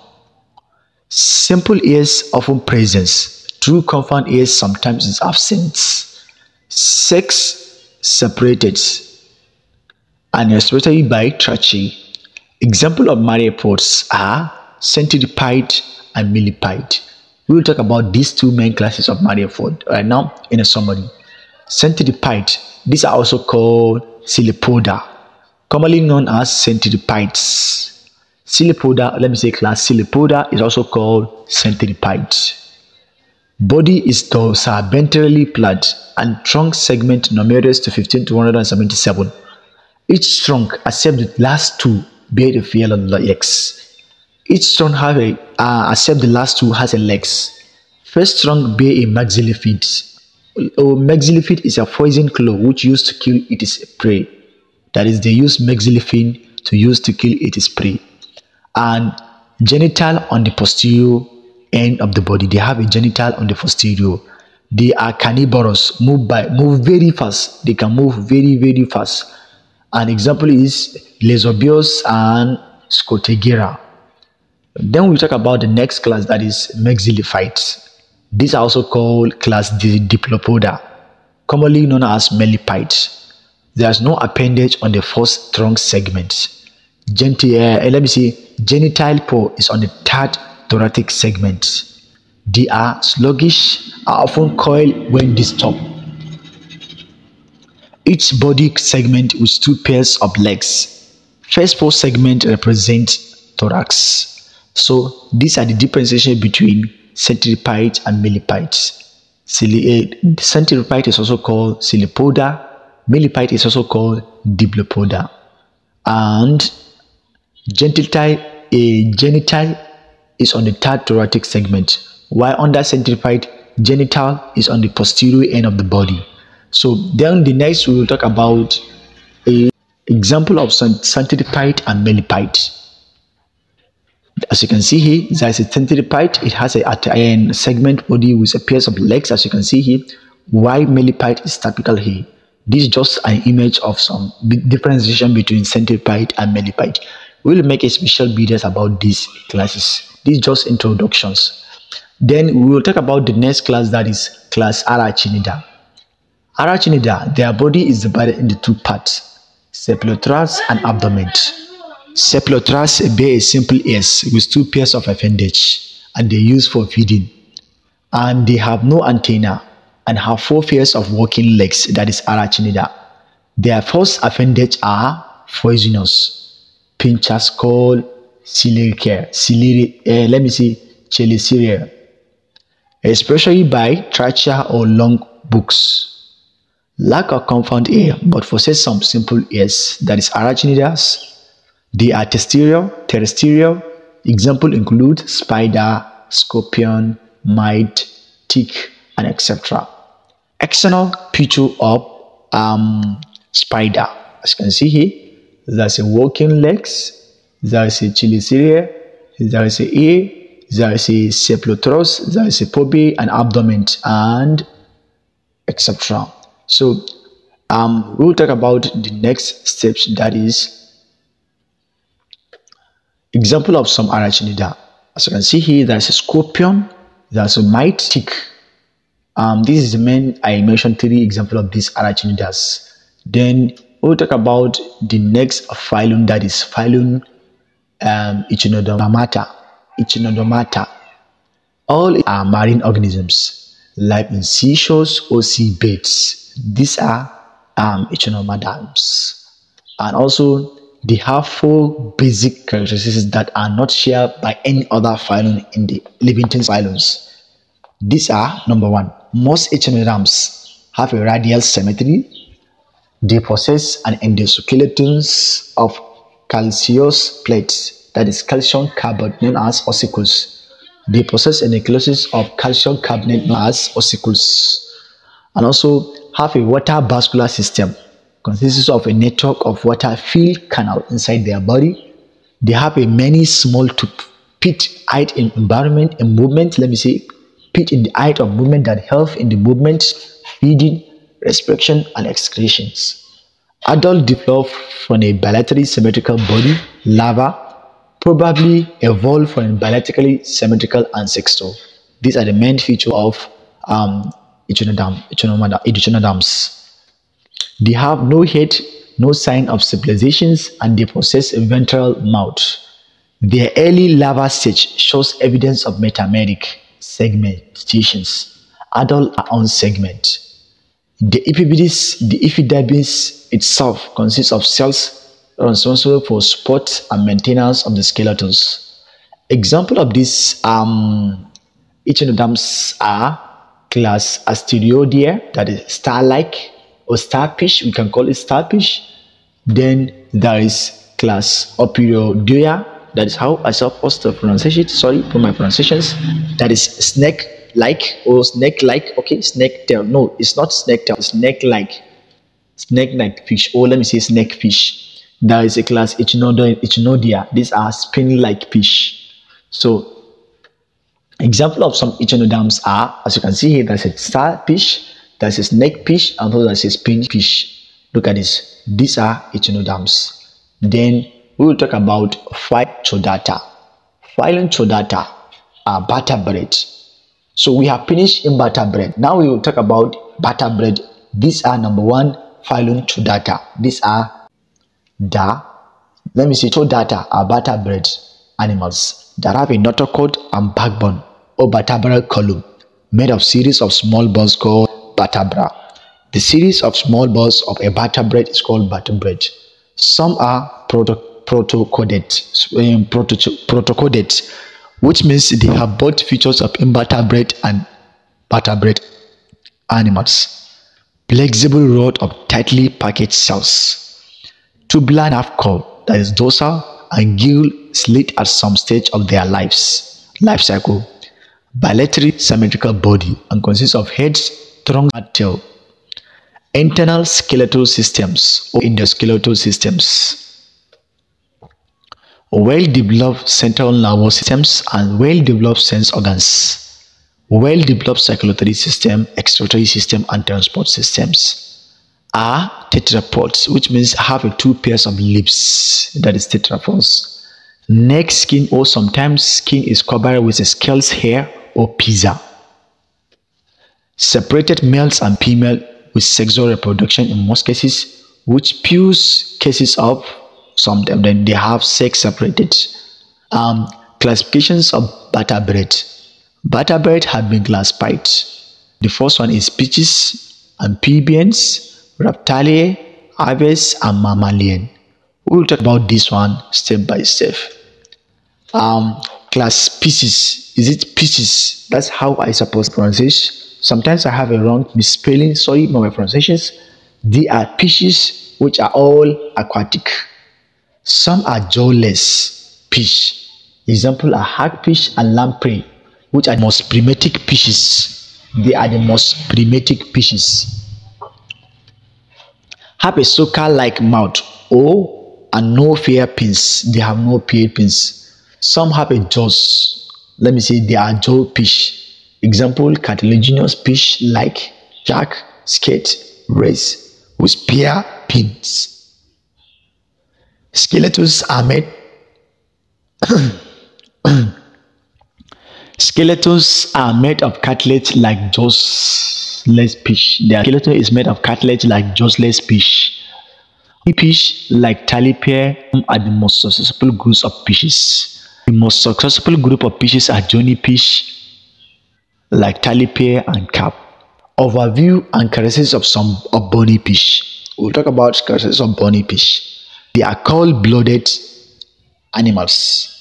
Simple ears often present. True compound ears sometimes is absent. Sex separated and respiratory by trache. Example of mariopods are centipede and millipede. We will talk about these two main classes of mariopod right now in a summary. Centipede, these are also called cilipoda, commonly known as centipedes. Cilipoda, let me say class Cilipoda is also called centipedes. Body is dorsoventrally flat and trunk segment numerous to fifteen to one hundred seventy-seven. Each trunk, except the last two, bear the few legs. Each trunk have a, uh, except the last two has a legs. First trunk bear a maxillipede. Oh, maxillipede is a poison claw which used to kill its prey. That is, they use maxillipede to use to kill its prey. And genital on the posterior end of the body. They have a genital on the posterior. They are carnivorous. Move by, move very fast. They can move very, very fast. An example is Laesobius and Scotegira. Then we talk about the next class, that is maxillophytes. These are also called class Diplopoda, commonly known as millipedes. There is no appendage on the first trunk segment. Gent uh, let me see. Genital paw is on the third thoracic segment. They are sluggish, are often coiled when disturbed. Each body segment with two pairs of legs. First paw segment represents thorax. So these are the differentiation between centipede and millipede. Centipede is also called cilipoda. Millipede is also called Diplopoda, and genital, a genital is on the third thoracic segment, while under centipede, genital is on the posterior end of the body. So then the next we will talk about a example of centipede and millipede. As you can see here, there is a centipede. It has a segment body with a pair of legs, as you can see here, while millipede is typical here. This is just an image of some differentiation between centipede and millipede. We'll make a special videos about these classes. These are just introductions. Then we will talk about the next class, that is class Arachnida. Arachnida, their body is divided into two parts, cephalothorax and abdomen. Cephalothorax bear a simple ears with two pairs of appendage, and they use for feeding. And they have no antenna, and have four pairs of walking legs, that is Arachnida. Their first appendages are poisonous pinchers called Celeriae, Celeri, uh, let me see, Cheliceria, especially by trachea or long books. Lack of compound ear, but possess some simple ears, that is Arachnidas. They are terrestrial, terrestrial. Example include spider, scorpion, mite, tick, and et cetera. External picture of um, spider. As you can see here, there's a walking legs, there's a chelicera, there's a ear, there's a cephalothorax, there's a pupae and abdomen, and et cetera. So um, we'll talk about the next steps, that is example of some Arachnida. As you can see here, there's a scorpion, there's a mite, tick. Um, this is the main, I mentioned three examples of these Arachnidas. Then we'll talk about the next phylum, that is phylum um, Echinodermata. Echinodermata. All are marine organisms, live in seashores or sea beds. These are um, echinoderms. And also, they have four basic characteristics that are not shared by any other phylum in the Livington phylums. These are, number one, most echinoderms have a radial symmetry. They possess an endoskeleton of calcareous plates, that is calcium carbonate, known as ossicles. They possess a nucleus of calcium carbonate, known as ossicles, and also have a water vascular system, consists of a network of water-filled canal inside their body. They have a many small to pit-eyed environment and movement. Let me say pit in the height of movement that help in the movement, feeding, respiration, and excretions. Adults develop from a bilaterally symmetrical body. Larvae probably evolve from a bilaterally symmetrical ancestor. These are the main features of um, echinoderms. They have no head, no sign of civilization, and they possess a ventral mouth. Their early larva stage shows evidence of metameric segmentations. Adults are on segment. The epidermis, the epidermis itself consists of cells responsible for support and maintenance of the skeletons. Examples of these um, echinoderms are class Asteroidea, that is star-like, or starfish, we can call it starfish. Then there is class Opidoidea, that is how I supposed to pronounce it, sorry for my pronunciations, that is snake-like or snake-like, okay, snake tail, no, it's not snake tail, snake-like, snake-like fish, or let me say snake fish. There is a class Echinoidea, these are spin-like fish. So, example of some echinoderms are, as you can see here, there's a starfish, there's a snake fish, and there's a spin fish. Look at this. These are echinoderms. Then we will talk about Chordata. Phylum Chordata are vertebrate. So we have finished invertebrate. Now we will talk about vertebrate. These are number one phylum Chordata. These are the let me see Chordata are vertebrate animals that have a notochord and backbone or vertebral column made of series of small bones called vertebra. The series of small bones of a vertebrate is called vertebrate. Some are proto protocodate, which means they have both features of invertebrate and vertebrate animals. Flexible rod of tightly packaged cells. Tubular nerve cord, that is dorsal and gill slit at some stage of their lives life cycle. Bilaterally symmetrical body and consists of heads, trunk, and tail. Internal skeletal systems or endoskeletal systems. Well-developed central nervous systems and well-developed sense organs. Well-developed circulatory system, excretory system, and transport systems. Are tetrapods, which means have a two pairs of lips, that is tetrapods. Neck skin or sometimes skin is covered with a scales, hair, or pizza. Separated males and females with sexual reproduction in most cases, which few cases of some of them they have sex separated. Um, classifications of vertebrate. Vertebrate have been classified. The first one is fishes, amphibians, reptilia, aves, and mammalian. We will talk about this one step by step. Um, class species. Is it species? That's how I suppose pronounce it. Sometimes I have a wrong misspelling, sorry for my pronunciations. They are fishes which are all aquatic. Some are jawless fish. Example are hagfish and lamprey, which are the most primitive fishes. They are the most primitive fishes. Have a sucker-like mouth or and no fair fins. They have no fair fins. Some have a jaws. Let me say they are jaw fish. Example, cartilaginous fish like shark, skate, race, with spear pins. Skeletons are made Skeletons are made of cartilage like jawless fish. Their skeleton is made of cartilage like jawless fish. Fish like tilapia are the most susceptible groups of fishes. The most successful group of fishes are johnny fish like tilapia and carp. Overview and characteristics of some of bony fish. We'll talk about characteristics of bony fish. They are cold blooded animals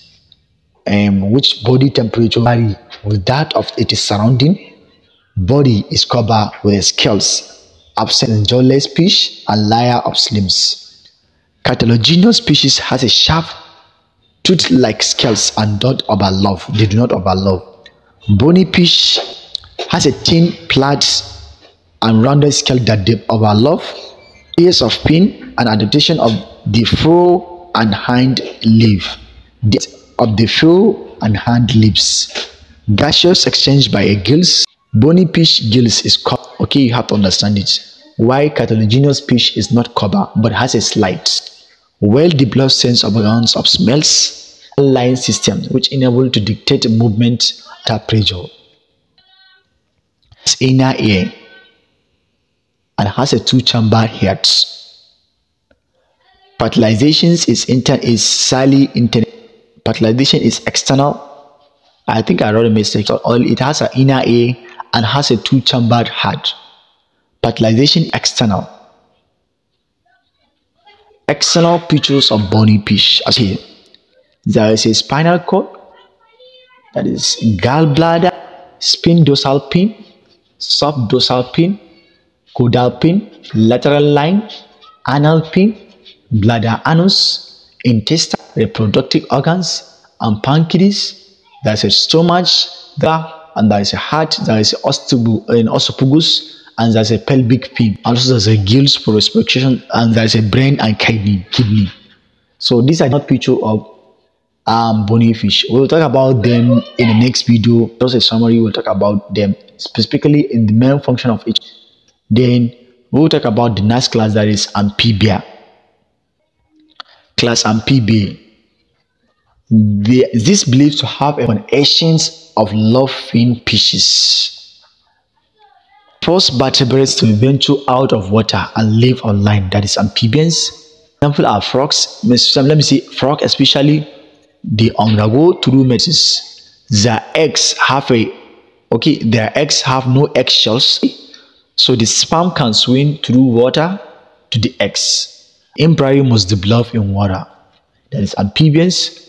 um, which body temperature vary with that of its surrounding. Body is covered with scales, absent jawless fish and layer of slings. Cartilaginous species has a sharp tooth-like scales and don't overlap. They do not overlap. Bony fish has a thin, flat, and rounded scale that they overlap. Ears of fin and adaptation of the fore and hind leaf. The of the fore and hind leaves. Gaseous exchanged by a gills. Bony fish gills is covered. Okay, you have to understand it. Why cartilaginous fish is not covered but has a slight. Well-developed sense of grounds of smells, line system which enable to dictate movement at pressure. Its inner ear and has a two-chamber head. Fertilization is inter is slightly internal. Fertilization is external. I think I wrote a mistake. It has an inner ear and has a two-chambered head. Fertilization external. External features of bony fish as here. There is a spinal cord, that is gallbladder, spin dorsal pin, soft dorsal pin, caudal pin, lateral line, anal pin, bladder anus, intestine, reproductive organs, and pancreas. There is a stomach, there, and there is a heart, there is an esophagus, and there's a pelvic fin. Also there's a gills for respiration, and there's a brain and kidney kidney. So these are not picture of um bony fish. We'll talk about them in the next video. Just a summary, we'll talk about them specifically in the main function of each. Then we'll talk about the next class, that is amphibia. Class amphibia. The, this believed to have an essence of love fin fishes. First vertebrates to venture out of water and live on land, that is amphibians. Example are frogs. Let me see, frog especially, they undergo through metamorphosis. Their eggs have a okay, their eggs have no eggshells, so the sperm can swim through water to the eggs. Embryo must develop in water. That is amphibians.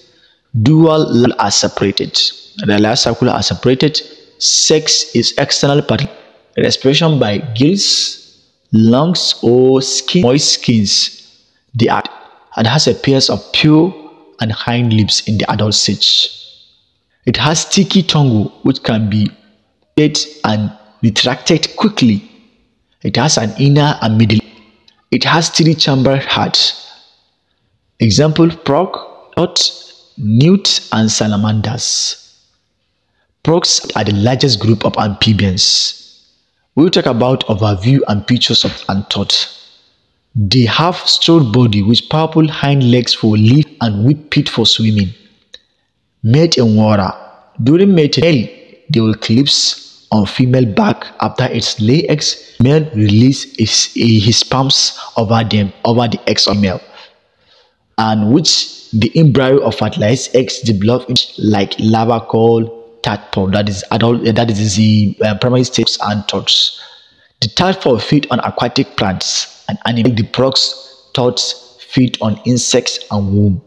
Dual are separated. The last circular are separated. Sex is external part. Respiration by gills, lungs, or skin, moist skins. They are and has a pair of pure and hind lips in the adult stage. It has sticky tongue which can be fed and retracted quickly. It has an inner and middle. It has three-chambered heart. Example: frog, newt, newt, and salamanders. Frogs are the largest group of amphibians. We'll talk about overview and features of anthropoda. They have straight body with powerful hind legs for leap and weak feet for swimming. Mate in water. During mating, they will collapse on female back. After its lay eggs, male release his, his sperms over them over the eggs of male, and which the embryo of fertilized eggs develop like larva called tadpole, that is adult, that is the uh, primary steps and thoughts. The tadpole feed on aquatic plants and animals. The frogs, thoughts feed on insects and worms.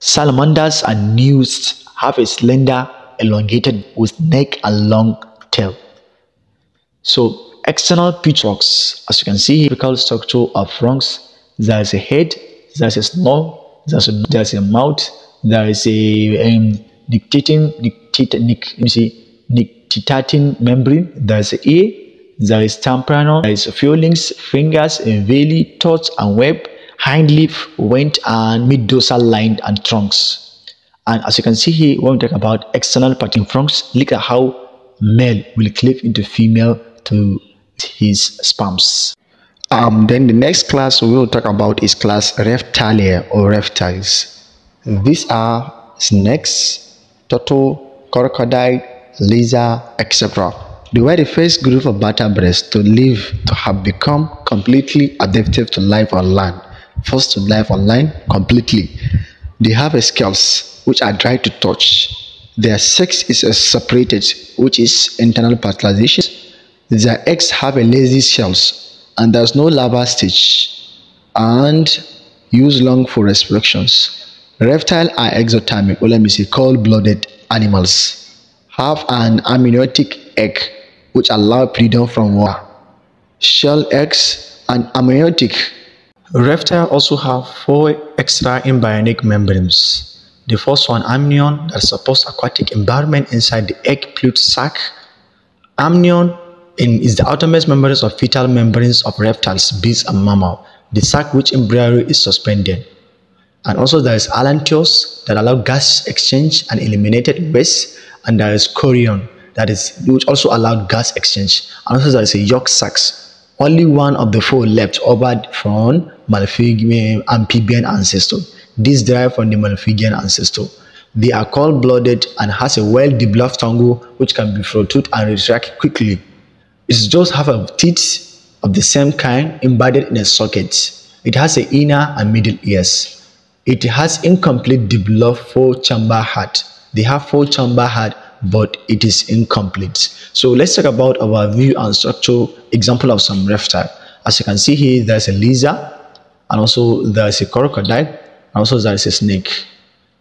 Salamanders and newts have a slender, elongated with neck and long tail. So external frogs, as you can see, typical structure of frogs. There is a head, there is a snout, there is a, there is a mouth, there is a um, Nictitating, nictitating membrane, there is a ear, there is tympanum, there is feelings, fingers, veli, thoughts and web, hind leaf, vent and mid dorsal line and trunks. And as you can see here, when we talk about external parting fronts, look at how male will cleave into female to his sperms. Um, then the next class we will talk about is class reptilia or reptiles. These are snakes, turtle, crocodile, lizard, et cetera. They were the first group of vertebrates to live to have become completely adaptive to life on land. First to life on land completely. They have scales which are dry to touch. Their sex is separated, which is internal fertilization. Their eggs have a lazy shells and there's no larval stage, and use lung for respirations. Reptiles are exothermic, or let me say cold-blooded animals. Have an amniotic egg which allows freedom from water. Shell eggs and amniotic. Reptiles also have four extra embryonic membranes. The first one, amnion, that supports aquatic environment inside the egg fluid sac. Amnion in, is the outermost membranes of fetal membranes of reptiles, bees, and mammals. The sac which embryo is suspended. And also there is allantois that allow gas exchange and eliminated waste. And there is chorion, that is which also allowed gas exchange. And also there is a yolk sac. Only one of the four left over from Malpighian amphibian ancestor. These derive from the Malpighian ancestor. They are cold-blooded and has a well-developed tongue which can be protrude and retract quickly. Its jaws have a teeth of the same kind embedded in a socket. It has an inner and middle ears. It has incomplete developed four-chamber heart. They have four-chamber heart, but it is incomplete. So let's talk about our view and structure example of some reptile. As you can see here, there's a lizard, and also there's a crocodile. Also there is a snake.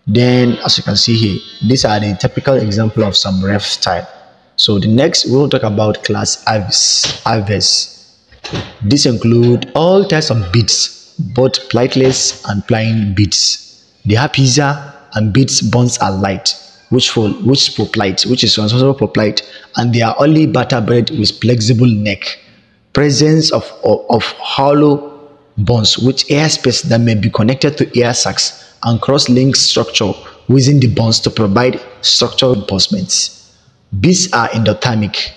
Then as you can see here, these are the typical example of some reptile. So the next we'll talk about class aves. Aves. These include all types of beads, both flightless and flying beads. They have pizza and beads bones are light, which for which for flight, which is responsible for flight, and they are only vertebrate with flexible neck. Presence of of, of hollow bones with airspace that may be connected to air sacs and cross-link structure within the bones to provide structural reinforcements. Bees are endothermic,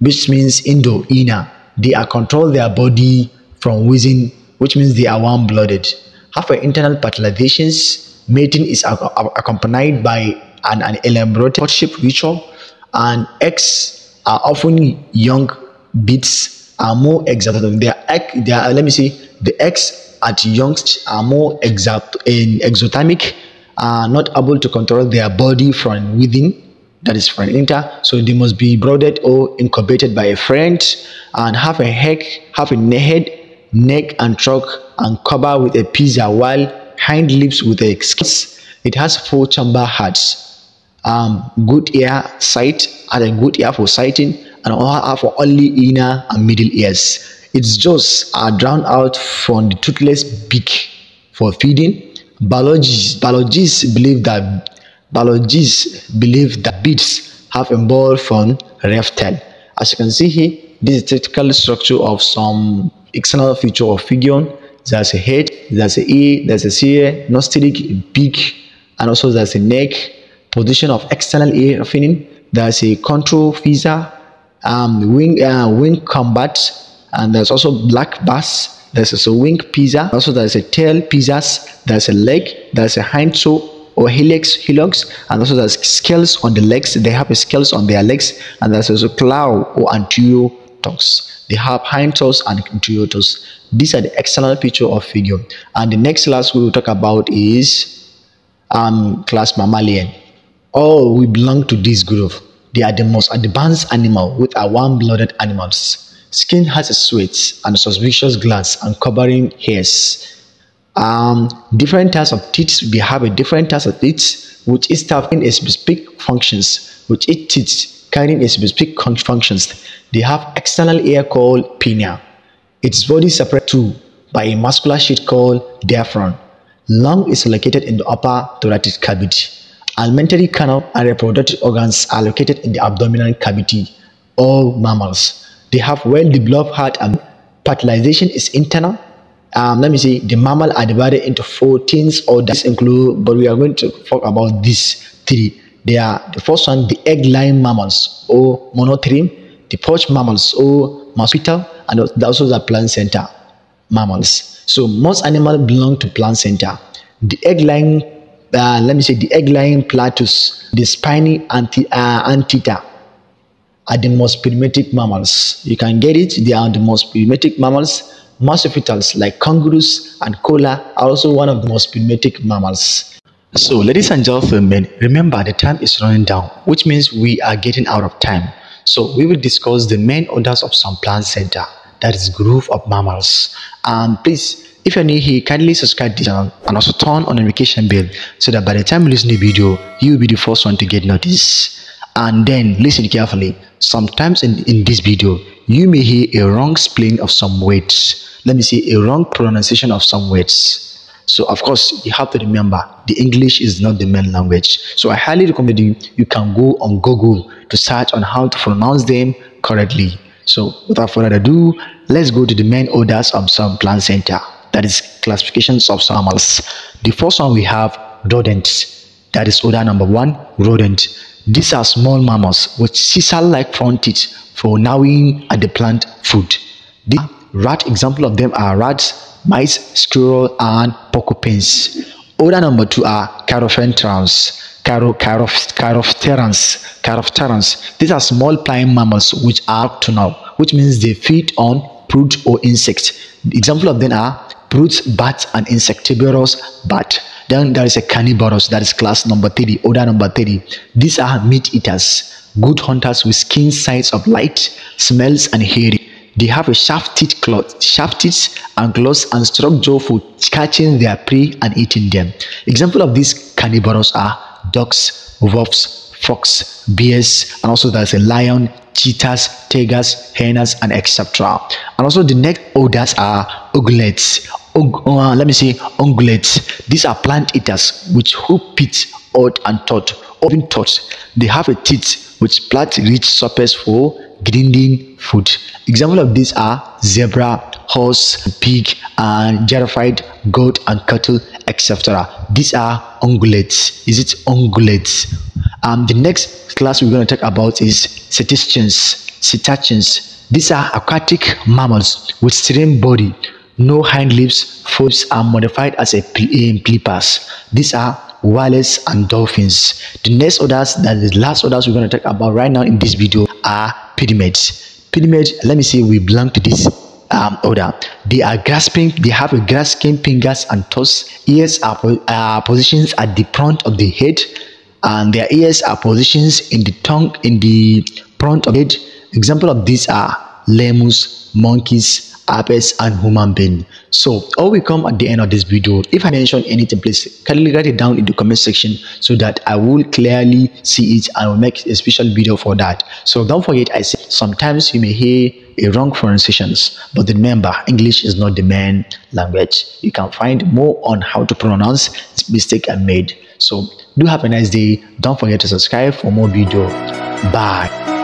which means indo, inner. They are control their body from within, which means they are warm-blooded. Half an internal fertilization, mating is accompanied by an, an elaborate courtship ritual, and eggs are often young. Beads are more exotic. They are, they are let me see. The eggs at young stage are more exot in exothermic, are not able to control their body from within, that is from inter, so they must be brooded or incubated by a friend, and have a head, have a head, neck and trunk, and cover with a pizza while hind lips with a skin. It has four chamber hearts, um, good ear sight, and a good ear for sighting, and all for only inner and middle ears. Its jaws are drowned out from the toothless beak for feeding. Biologists, biologists believe that biologists believe that beads have evolved from reptile. As you can see here, this is the typical structure of some external feature of figure. There's a head, there's an ear, there's a ear, nostril, beak, and also there's a neck. Position of external ear finning. There's a control visa, um, wing, uh, wing combat. And there's also black bass. There's also wing pizza. Also there's a tail pizzas. There's a leg. There's a hind toe or helix helix. And also there's scales on the legs. They have scales on their legs. And there's also claw or anterior toes. They have hind toes and anterior toes. These are the external feature of figure. And the next class we will talk about is um class mammalian. Oh, we belong to this group. They are the most advanced animal with our warm-blooded animals. Skin has a sweat and suspicious glands and covering hairs. Um, different types of teeth. We have a different types of teeth, which is having a specific functions, which each teeth carrying a specific functions. They have external ear called pinna. Its body separated too by a muscular sheath called diaphragm. Lung is located in the upper thoracic cavity. Alimentary canal and reproductive organs are located in the abdominal cavity. All mammals. They have well-developed heart and fertilization is internal. Um, let me see, the mammals are divided into fourteen orders include, but we are going to talk about these three. They are the first one, the egg-laying mammals or monotreme, the pouch mammals or marsupial, and also the placenta mammals. So most animals belong to placenta. The egg-laying, uh, let me say, the egg-laying platypus, the spiny anti, uh, anteater. Are the most primitive mammals. You can get it. They are the most primitive mammals. Marsupials like kangaroos and koala are also one of the most primitive mammals. So, ladies and gentlemen, remember the time is running down, which means we are getting out of time. So, we will discuss the main orders of some plant center, that is group of mammals. And please, if you are new here, kindly subscribe to this channel and also turn on the notification bell so that by the time you listen to the video, you will be the first one to get notice. And then, listen carefully. Sometimes in, in this video, you may hear a wrong spelling of some words. Let me say, a wrong pronunciation of some words. So, of course, you have to remember, the English is not the main language. So, I highly recommend you, you can go on Google to search on how to pronounce them correctly. So, without further ado, let's go to the main orders of some plant center, that is classifications of mammals. The first one we have, rodents. That is order number one, rodent. These are small mammals with scissor-like front teeth for gnawing at the plant food. The rat example of them are rats, mice, squirrel, and porcupines. Order number two are charopterans. Charopterans. Charopterans. These are small flying mammals which are nocturnal, which means they feed on fruit or insects. The example of them are fruits, bats, and insectivorous bat. Then there is a carnivorous, that is class number three, order number three. These are meat eaters, good hunters with keen sights of light, smells, and hearing. They have a sharp teeth cloth, sharp teeth and claws and strong jaw for catching their prey and eating them. Example of these carnivores are dogs, wolves, fox, bears, and also there's a lion, cheetahs, tigers, hyenas, and et cetera. And also the next orders are ungulates. Ung uh, let me say ungulates. These are plant eaters which hoop it out and tot, open tot. They have a teeth which plant rich surface for grinding food. Example of these are zebra, horse, pig, and gerified goat and cattle, et cetera. These are ungulates. Is it ungulates? Um, the next class we're going to talk about is cetaceans. Cetaceans. These are aquatic mammals with serene body, no hind limbs, forepaws are modified as a flippers. These are whales and dolphins. The next orders, that is the last orders we're going to talk about right now in this video, are pyramids. Pyramids, let me say, we belong to this um, order. They are grasping, they have a grasping fingers and toes. Ears are uh, positions at the front of the head, and their ears are positions in the tongue in the front of the head. Example of these are lemurs, monkeys, apes, and human being. So, all we come at the end of this video. If I mention anything, please kindly write it down in the comment section so that I will clearly see it and will make a special video for that. So, don't forget, I said sometimes you may hear a wrong pronunciations, but remember, English is not the main language. You can find more on how to pronounce this mistake I made. So, do have a nice day. Don't forget to subscribe for more video. Bye.